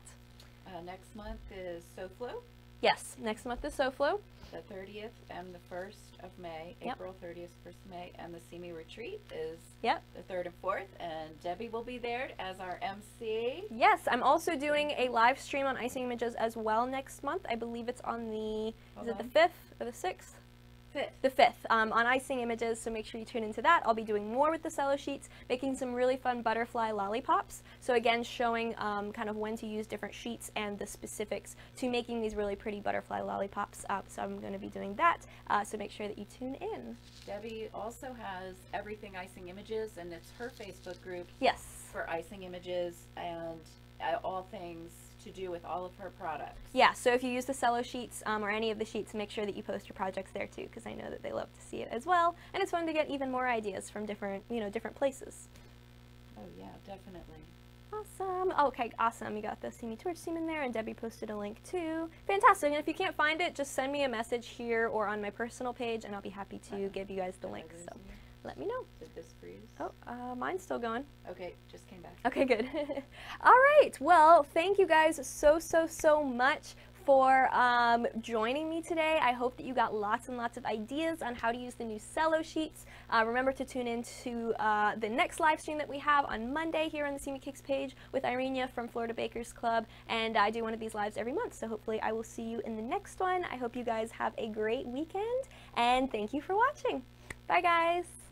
Uh, next month is So Flo. Yes, next month is So Flo. The thirtieth and the first of May, yep. April thirtieth, first of May, and the Simi Retreat is yep. the third and fourth, and Debbie will be there as our M C. Yes, I'm also doing a live stream on Icing Images as well next month. I believe it's on the, Hold is it on. the fifth or the sixth? The fifth um, on Icing Images, so make sure you tune into that. I'll be doing more with the cello sheets, making some really fun butterfly lollipops. So again, showing um, kind of when to use different sheets and the specifics to making these really pretty butterfly lollipops. Uh, so I'm going to be doing that. Uh, so make sure that you tune in. Debbie also has everything Icing Images, and it's her Facebook group. Yes. For Icing Images and uh, all things to do with all of her products. Yeah, so if you use the cello sheets um, or any of the sheets, make sure that you post your projects there too, because I know that they love to see it as well, and it's fun to get even more ideas from different, you know, different places. Oh yeah, definitely. Awesome. Oh, okay, awesome. You got the Simi Torch team in there, and Debbie posted a link too. Fantastic. And if you can't find it, just send me a message here or on my personal page, and I'll be happy to uh, give you guys the link. So let me know. Did this freeze? Oh, uh, mine's still going. Okay, just came back. Okay, good. All right. Well, thank you guys so, so, so much for um, joining me today. I hope that you got lots and lots of ideas on how to use the new cello sheets. Uh, remember to tune in to uh, the next live stream that we have on Monday here on the Simi Cakes page with Irenia from Florida Bakers Club, and I do one of these lives every month, so hopefully I will see you in the next one. I hope you guys have a great weekend, and thank you for watching. Bye, guys.